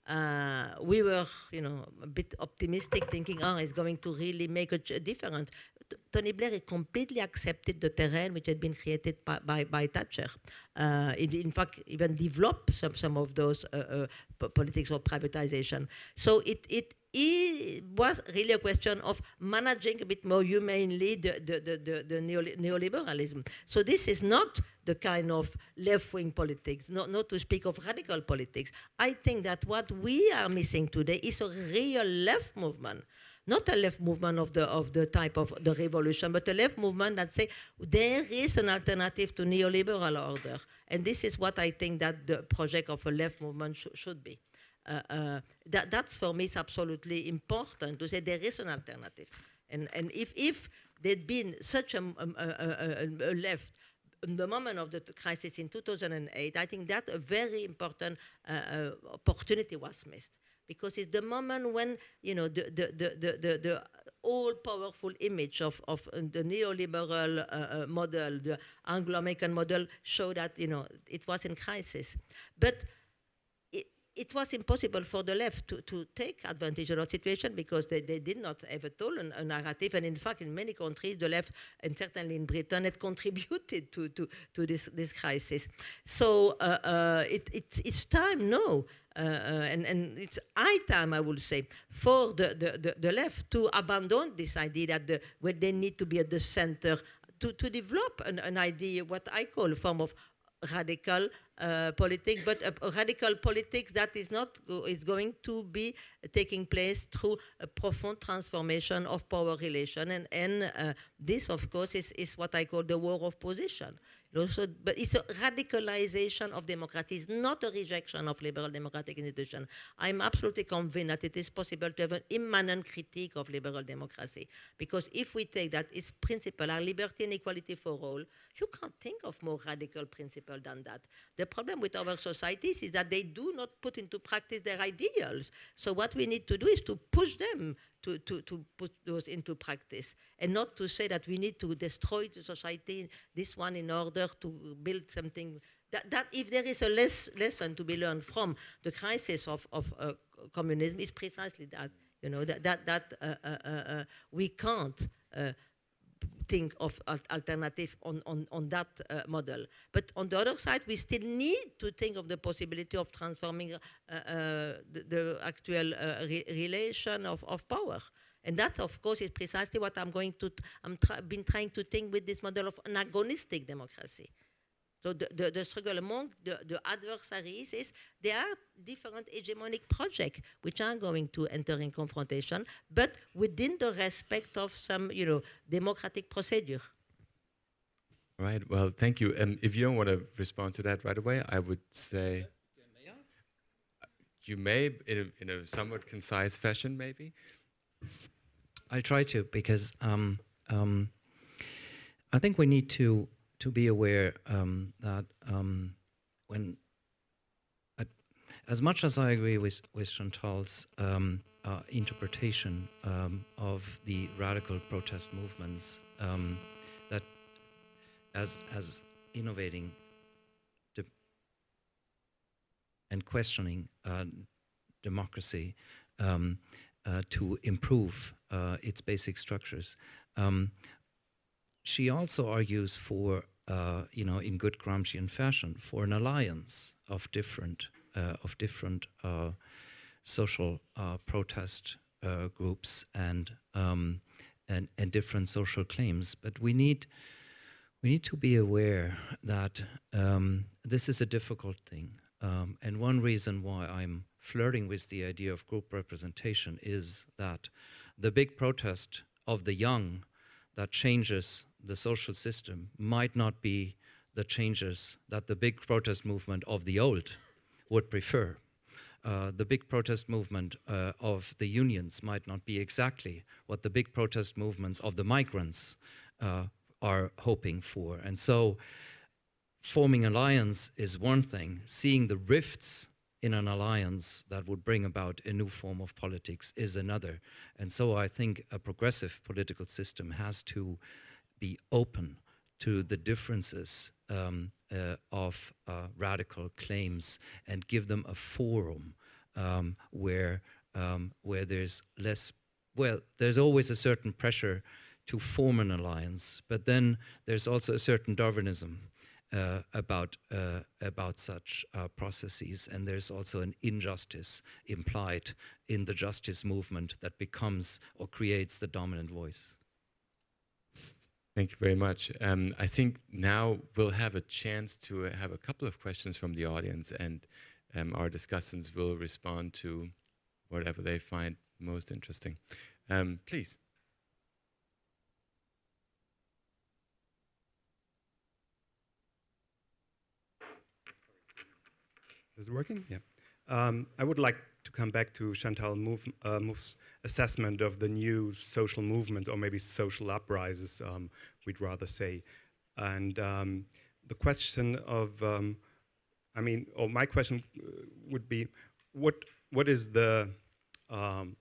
Uh, we were, you know, a bit optimistic, thinking, oh, it's going to really make a, a difference. T Tony Blair completely accepted the terrain which had been created by, by, by Thatcher. Uh, it, in fact, even developed some, some of those uh, uh, politics of privatization. So it, it, it was really a question of managing a bit more humanely the, the, the, the, the neoliberalism. So this is not the kind of left-wing politics, not, not to speak of radical politics. I think that what we are missing today is a real left movement not a left movement of the, of the type of the revolution, but a left movement that say there is an alternative to neoliberal order. And this is what I think that the project of a left movement sh should be. Uh, uh, that, that's for me, it's absolutely important to say there is an alternative. And, and if, if there'd been such a, a, a, a left in the moment of the crisis in two thousand eight, I think that a very important uh, opportunity was missed. Because it's the moment when, you know, the, the, the, the, the all-powerful image of, of the neoliberal uh, model, the Anglo-American model, showed that, you know, it was in crisis. But it, it was impossible for the left to, to take advantage of that situation because they, they did not have at all an, a narrative. And in fact, in many countries, the left, and certainly in Britain, had contributed to, to, to this, this crisis. So uh, uh, it, it, it's time now. Uh, and, and it's high time, I would say, for the, the, the, the left to abandon this idea that the, where they need to be at the center to, to develop an, an idea, what I call a form of radical uh, politics, but a, a radical politics that is not go, is going to be taking place through a profound transformation of power relation. And, and uh, this, of course, is, is what I call the war of position. Also, but it's a radicalization of democracy. It's not a rejection of liberal democratic institutions. I'm absolutely convinced that it is possible to have an immanent critique of liberal democracy. Because if we take that its principle are liberty and equality for all, you can't think of more radical principle than that. The problem with our societies is that they do not put into practice their ideals. So what we need to do is to push them To, to put those into practice, and not to say that we need to destroy the society, this one, in order to build something. That, that if there is a less lesson to be learned from the crisis of, of uh, communism, is precisely that, you know, that, that, that uh, uh, uh, we can't uh, think of an alternative on, on, on that uh, model. But on the other side, we still need to think of the possibility of transforming uh, uh, the, the actual uh, re relation of, of power. And that, of course, is precisely what I'm going to, I'm try been trying to think with this model of an agonistic democracy. So the, the, the struggle among the, the adversaries is there are different hegemonic projects which are going to enter in confrontation, but within the respect of some, you know, democratic procedure. Right. Well, thank you. And um, if you don't want to respond to that right away, I would say you may, in a, in a somewhat concise fashion, maybe. I'll try to, because um, um, I think we need to. To be aware um, that um, when, I, as much as I agree with, with Chantal's um, uh, interpretation um, of the radical protest movements um, that as as innovating de and questioning uh, democracy um, uh, to improve uh, its basic structures, um, she also argues for, uh, you know, in good Gramscian fashion, for an alliance of different uh, of different uh, social uh, protest uh, groups and um, and and different social claims. But we need we need to be aware that um, this is a difficult thing. Um, and one reason why I'm flirting with the idea of group representation is that the big protest of the young that changes the social system might not be the changes that the big protest movement of the old would prefer. Uh, the big protest movement uh, of the unions might not be exactly what the big protest movements of the migrants uh, are hoping for. And so forming alliance is one thing. Seeing the rifts in an alliance that would bring about a new form of politics is another. And so I think a progressive political system has to be open to the differences um, uh, of uh, radical claims and give them a forum um, where, um, where there's less, well, there's always a certain pressure to form an alliance, but then there's also a certain Darwinism Uh, about uh, about such uh, processes, and there's also an injustice implied in the justice movement that becomes or creates the dominant voice. Thank you very much. Um, I think now we'll have a chance to have a couple of questions from the audience, and um, our discussants will respond to whatever they find most interesting. Um, please. Is it working? Yeah. Um, I would like to come back to Chantal Mouffe, uh, Mouffe's assessment of the new social movements, or maybe social uprises, um, we'd rather say. And um, the question of, um, I mean, or my question would be, what what is the um,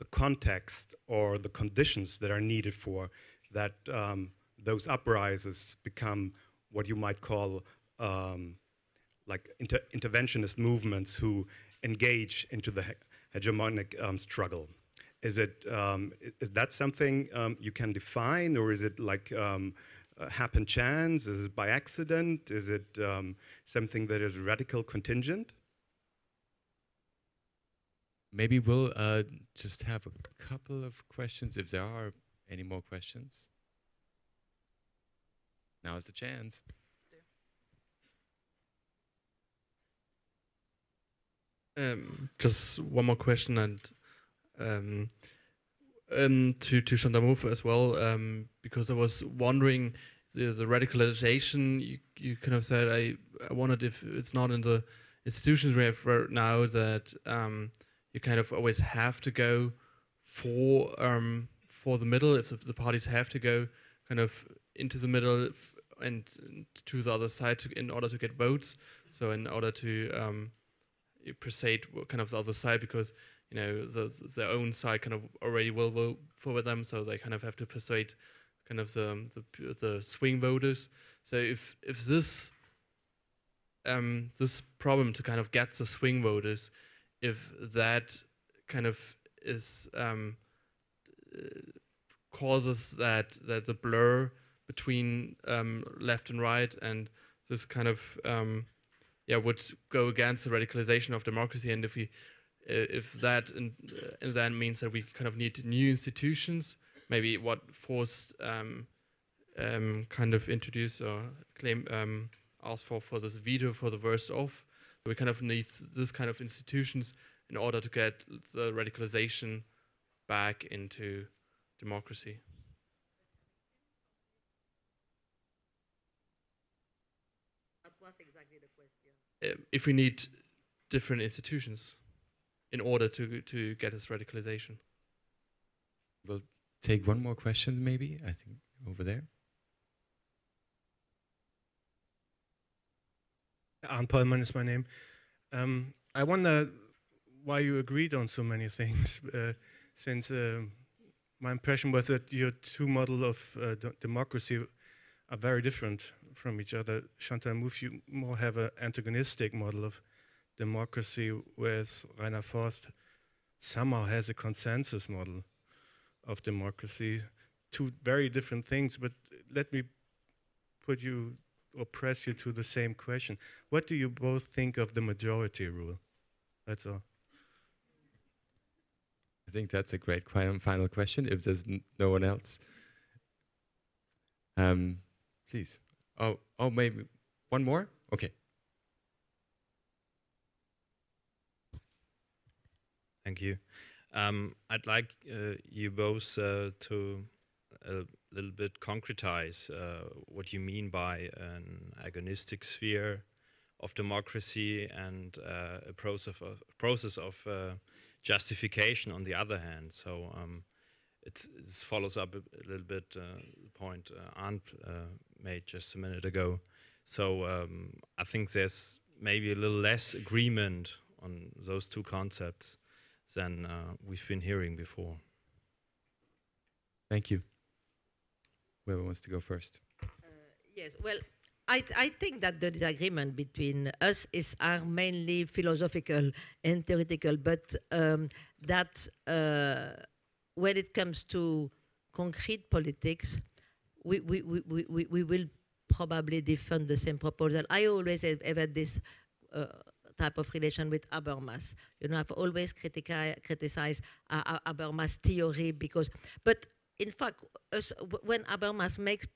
the context or the conditions that are needed for that um, those uprises become what you might call um, like inter interventionist movements who engage into the he hegemonic um, struggle? Is it um, is that something um, you can define, or is it like um, Uh, happen chance? Is it by accident? Is it um, something that is radical contingent? Maybe we'll uh, just have a couple of questions if there are any more questions. Now is the chance. Um, just one more question, and um, Um, to, to Chantal Mouffe as well, um, because I was wondering the, the radicalization. You, you kind of said I, I wondered if it's not in the institutions we have right now that um, you kind of always have to go for um, for the middle, if the, the parties have to go kind of into the middle and to the other side to, in order to get votes. So in order to um, persuade kind of the other side, because you know, the, their own side kind of already will vote for them, so they kind of have to persuade kind of the the, the swing voters. So if if this um, this problem to kind of get the swing voters, if that kind of is um, causes that that the blur between um, left and right, and this kind of um, yeah would go against the radicalization of democracy, and if we If that and, uh, and then means that we kind of need new institutions, maybe what Forst um, um, kind of introduced or claim um, asked for for this veto for the worst off. We kind of need this kind of institutions in order to get the radicalization back into democracy. That was exactly the question. If we need different institutions in order to, to get this radicalization. We'll take one more question maybe, I think, over there. Arnd Pollmann is my name. Um, I wonder why you agreed on so many things, uh, since uh, my impression was that your two models of uh, de democracy are very different from each other. Chantal Mouffe, you more have an antagonistic model of democracy, whereas Rainer Forst somehow has a consensus model of democracy. Two very different things, but let me put you or press you to the same question. What do you both think of the majority rule? That's all. I think that's a great final question, if there's no one else. Um, please. Oh, oh, maybe one more? Okay. Thank you. Um, I'd like uh, you both uh, to a little bit concretize uh, what you mean by an agonistic sphere of democracy and uh, a process of, process of uh, justification on the other hand. So um, it's, it follows up a, a little bit uh, the point uh, Arnd uh, made just a minute ago. So um, I think there's maybe a little less agreement on those two concepts than uh, we've been hearing before. Thank you. Whoever wants to go first. Uh, yes, well, I, th I think that the disagreement between us is are mainly philosophical and theoretical, but um, that uh, when it comes to concrete politics, we, we, we, we, we, we will probably defend the same proposal. I always have, have had this uh, type of relation with Habermas. You know, I've always critici criticized uh, Habermas' theory because, but in fact, uh, when Habermas makes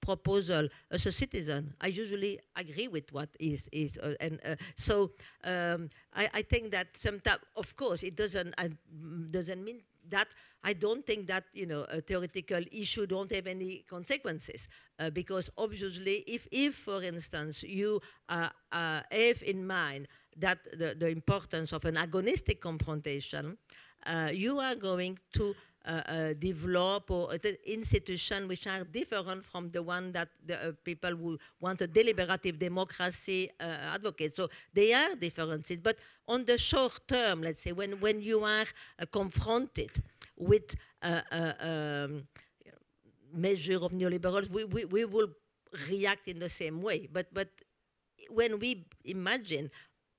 pro proposal as a citizen. I usually agree with what is. is uh, and uh, so um, I, I think that sometimes, of course, it doesn't, uh, doesn't mean that I don't think that, you know, a theoretical issue don't have any consequences, uh, because obviously if, if for instance, you uh, uh, have in mind that the, the importance of an agonistic confrontation, uh, you are going to uh, uh, develop or uh, institutions which are different from the one that the uh, people who want a deliberative democracy uh, advocate. So they are differences, but on the short term, let's say, when, when you are uh, confronted with uh, uh, um, measure of neoliberals, we, we, we will react in the same way. But, but when we imagine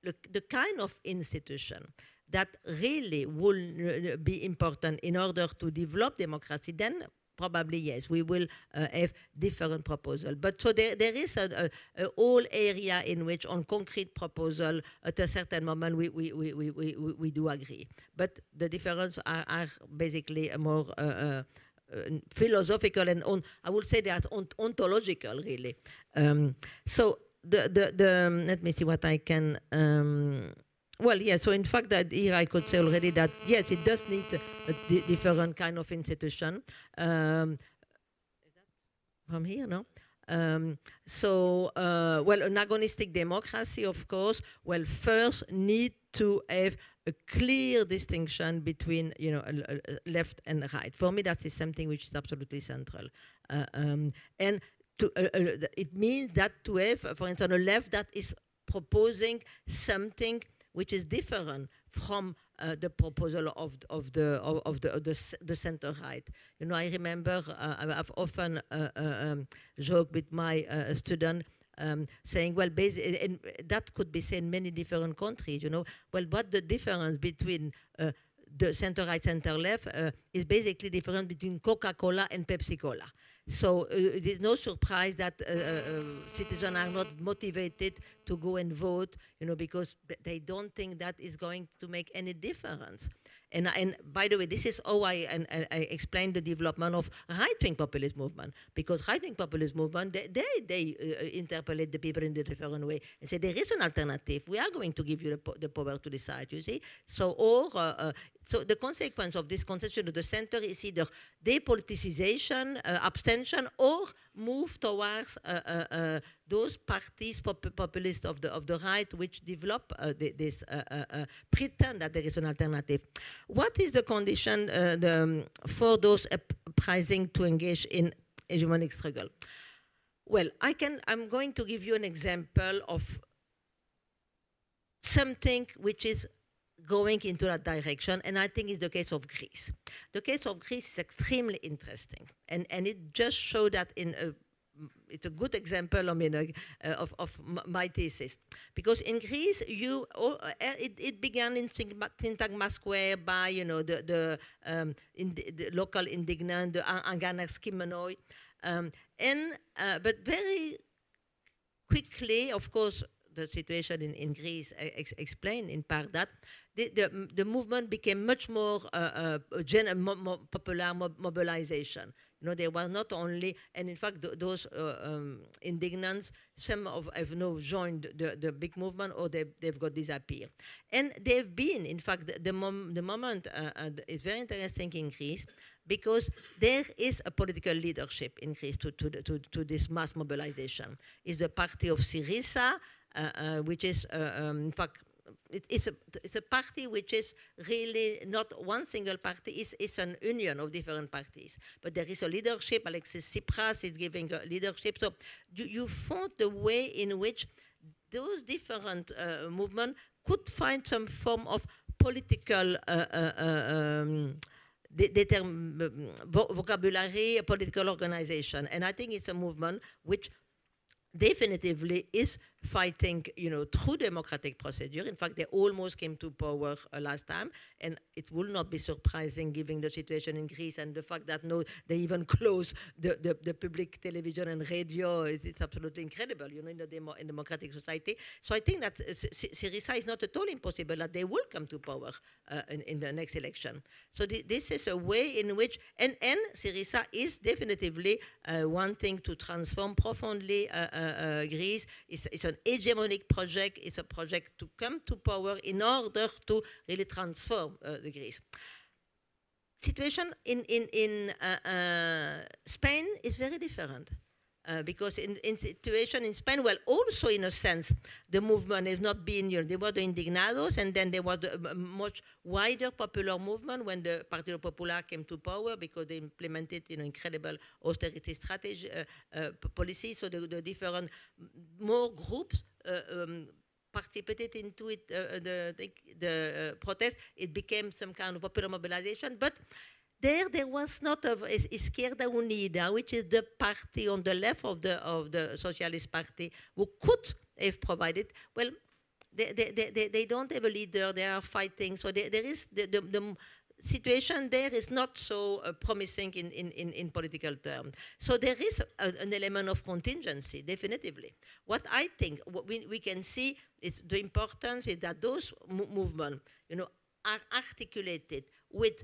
the, the kind of institution that really will be important in order to develop democracy, then probably, yes, we will uh, have different proposals. But so there, there is a, a, a whole area in which on concrete proposal, at a certain moment, we, we, we, we, we, we do agree. But the differences are, are basically more uh, uh, philosophical and, on, I would say, they are ont ontological, really. Um, so the, the, the um, let me see what I can... Um, Well, yeah, so in fact, that here I could say already that, yes, it does need a, a di different kind of institution. Um, from here, no? Um, so, uh, well, an agonistic democracy, of course, well, first need to have a clear distinction between, you know, a, a left and right. For me, that is something which is absolutely central. Uh, um, and to, uh, uh, it means that to have, for instance, a left that is proposing something which is different from uh, the proposal of of the of, of the of the, the center right. You know, I remember uh, I've often uh, uh, um, joked with my uh, student um, saying, "Well, basically, and that could be said in many different countries." You know, well, what the difference between uh, the center right, center left uh, is basically different between Coca-Cola and Pepsi-Cola. So uh, it is no surprise that uh, uh, citizens are not motivated to go and vote, you know, because they don't think that is going to make any difference. And, and by the way, this is how I, and, and I explained the development of right-wing populist movement, because right-wing populist movement, they, they, they uh, interpolate the people in a different way and say, there is an alternative. We are going to give you the, po the power to decide, you see? So, or, uh, uh, so the consequence of this conception of the center is either depoliticization, uh, abstention, or move towards uh, uh, uh, those parties, pop populists of the, of the right, which develop uh, the, this, uh, uh, uh, pretend that there is an alternative. What is the condition uh, the, um, for those uprising to engage in hegemonic struggle? Well, I can, I'm going to give you an example of something which is going into that direction, and I think it's the case of Greece. The case of Greece is extremely interesting, and, and it just showed that in a, it's a good example, I mean, uh, of, of my thesis. Because in Greece, you, oh, it, it began in Syntagma Square by, you know, the, the, um, in the, the local indignant, the Anganas Kimenoi, um, and, uh, but very quickly, of course, the situation in, in Greece ex explained in part that the, the, the movement became much more uh, uh, gen mo mo popular mob mobilization. You know, they were not only, and in fact, th those uh, um, indignants, some of have now joined the, the big movement or they've, they've got disappeared. And they've been, in fact, the, the, mom the moment uh, uh, is very interesting in Greece, because there is a political leadership in Greece to, to, to, to this mass mobilization. It's the party of Syriza, Uh, uh, which is, uh, um, in fact, it, it's, a, it's a party which is really not one single party, it's, it's an union of different parties. But there is a leadership, Alexis Tsipras is giving a leadership, so you, you found the way in which those different uh, movements could find some form of political uh, uh, um, vocabulary, a political organization. And I think it's a movement which definitively is fighting, you know, through democratic procedure. In fact, they almost came to power uh, last time, and it will not be surprising, given the situation in Greece and the fact that no, they even close the, the, the public television and radio. It's, it's absolutely incredible, you know, in the demo, in democratic society. So I think that uh, Syriza is not at all impossible that they will come to power uh, in, in the next election. So th this is a way in which, and, and Syriza is definitively uh, wanting to transform profoundly uh, uh, uh, Greece. It's, it's an hegemonic project. It's a project to come to power in order to really transform uh, the Greece. Situation in, in, in uh, uh, Spain is very different. Uh, because in, in situation in Spain, well, also in a sense, the movement has not been, you know, there were the indignados, and then there was a much wider popular movement when the Partido Popular came to power, because they implemented, you know, incredible austerity strategy, uh, uh, policy, so the, the different, more groups uh, um, participated into it, uh, the, the, the uh, protest. It became some kind of popular mobilization, but There, there was not of Izquierda Unida, which is the party on the left of the of the Socialist Party, who could have provided. Well, they they they, they don't have a leader. They are fighting. So there, there is the, the the situation there is not so uh, promising in in in in political terms. So there is a, an element of contingency, definitely. What I think what we we can see is the importance is that those movements, you know, are articulated with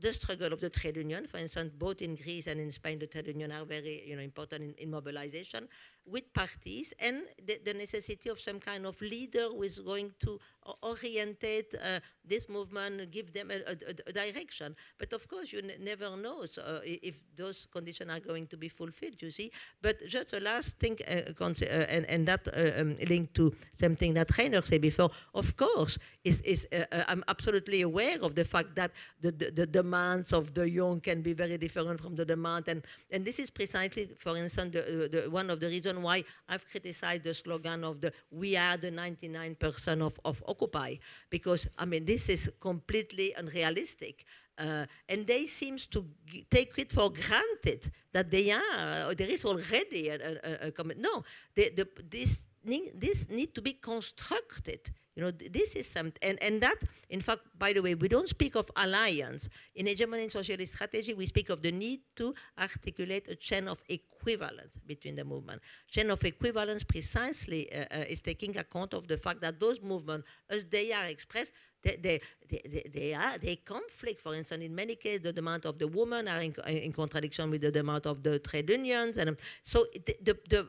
the struggle of the trade union, for instance, both in Greece and in Spain, the trade union are very, you know, important in, in mobilization, with parties and the, the necessity of some kind of leader who is going to orientate uh, this movement, give them a, a, a direction. But of course, you never know so, uh, if those conditions are going to be fulfilled, you see. But just the last thing, uh, uh, and, and that uh, um, linked to something that Rainer said before, of course, is, is uh, uh, I'm absolutely aware of the fact that the, the, the demands of the young can be very different from the demand. And, and this is precisely, for instance, the, the, one of the reasons why I've criticized the slogan of the "We are the ninety-nine percent of, of Occupy," because I mean this is completely unrealistic, uh, and they seems to g take it for granted that they are. Or there is already a, a, a comment. No, they, the, this need, this need to be constructed. You know, this is something, and, and that, in fact, by the way, we don't speak of alliance. In Hegemony and Socialist Strategy, we speak of the need to articulate a chain of equivalence between the movement. Chain of equivalence precisely uh, uh, is taking account of the fact that those movements, as they are expressed, They, they, they, they, are, they conflict, for instance, in many cases, the demand of the women are in, in contradiction with the demand of the trade unions. And um, so the, the, the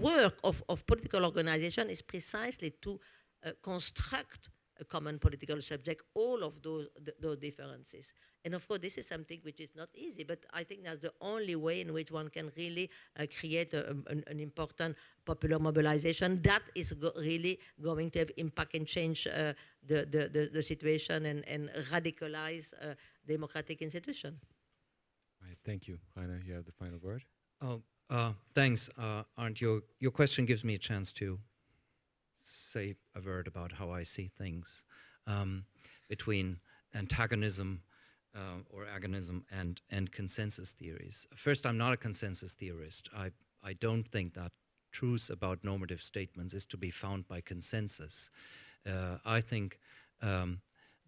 work of, of political organization is precisely to Uh, construct a common political subject, all of those, th those differences. And of course, this is something which is not easy, but I think that's the only way in which one can really uh, create a, an, an important popular mobilization that is go really going to have impact and change uh, the, the, the, the situation and, and radicalize uh, democratic institution. Right, thank you. Rainer, you have the final word. Oh, uh, thanks, uh, Arndt. Your, your question gives me a chance to say a word about how I see things um, between antagonism uh, or agonism and, and consensus theories. First, I'm not a consensus theorist. I, I don't think that truth about normative statements is to be found by consensus. Uh, I think um,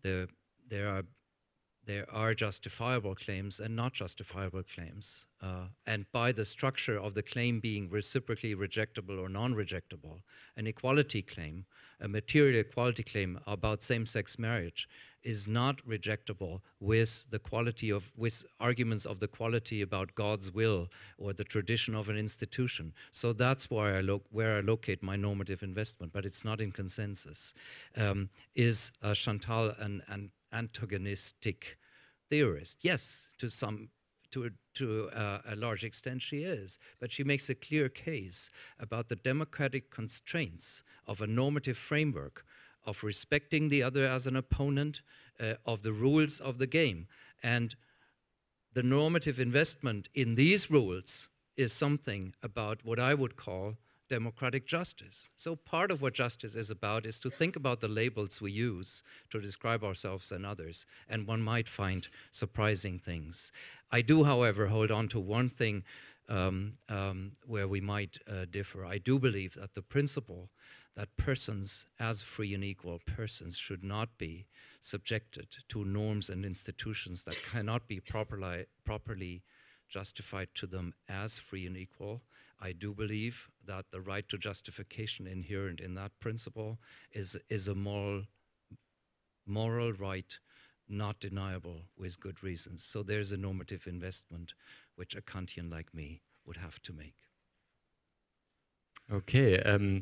the, there, are, there are justifiable claims and not justifiable claims. Uh, and by the structure of the claim being reciprocally rejectable or non-rejectable, an equality claim, a material equality claim about same-sex marriage is not rejectable with the quality of, with arguments of the quality about God's will or the tradition of an institution. So that's where I, lo where I locate my normative investment, but it's not in consensus. Um, is uh, Chantal an, an antagonistic theorist? Yes, to some To, to uh, a large extent she is, but she makes a clear case about the democratic constraints of a normative framework, of respecting the other as an opponent, uh, of the rules of the game. And the normative investment in these rules is something about what I would call democratic justice. So part of what justice is about is to think about the labels we use to describe ourselves and others, and one might find surprising things. I do, however, hold on to one thing um, um, where we might uh, differ. I do believe that the principle that persons as free and equal persons should not be subjected to norms and institutions that cannot be properly, properly justified to them as free and equal. I do believe that the right to justification inherent in that principle is, is a moral, moral right not deniable with good reasons. So there's a normative investment which a Kantian like me would have to make. Okay, um,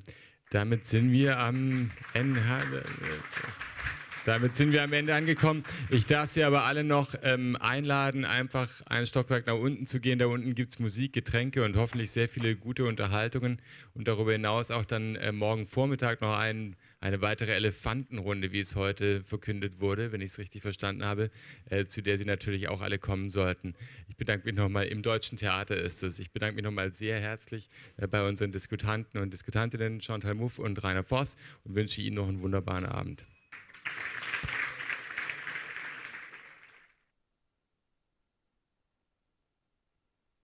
damit sind wir am Ende. Damit sind wir am Ende angekommen. Ich darf Sie aber alle noch ähm, einladen, einfach einen Stockwerk nach unten zu gehen. Da unten gibt es Musik, Getränke und hoffentlich sehr viele gute Unterhaltungen. Und darüber hinaus auch dann äh, morgen Vormittag noch ein, eine weitere Elefantenrunde, wie es heute verkündet wurde, wenn ich es richtig verstanden habe, äh, zu der Sie natürlich auch alle kommen sollten. Ich bedanke mich nochmal, im Deutschen Theater ist es. Ich bedanke mich nochmal sehr herzlich äh, bei unseren Diskutanten und Diskutantinnen Chantal Mouffe und Rainer Forst und wünsche Ihnen noch einen wunderbaren Abend.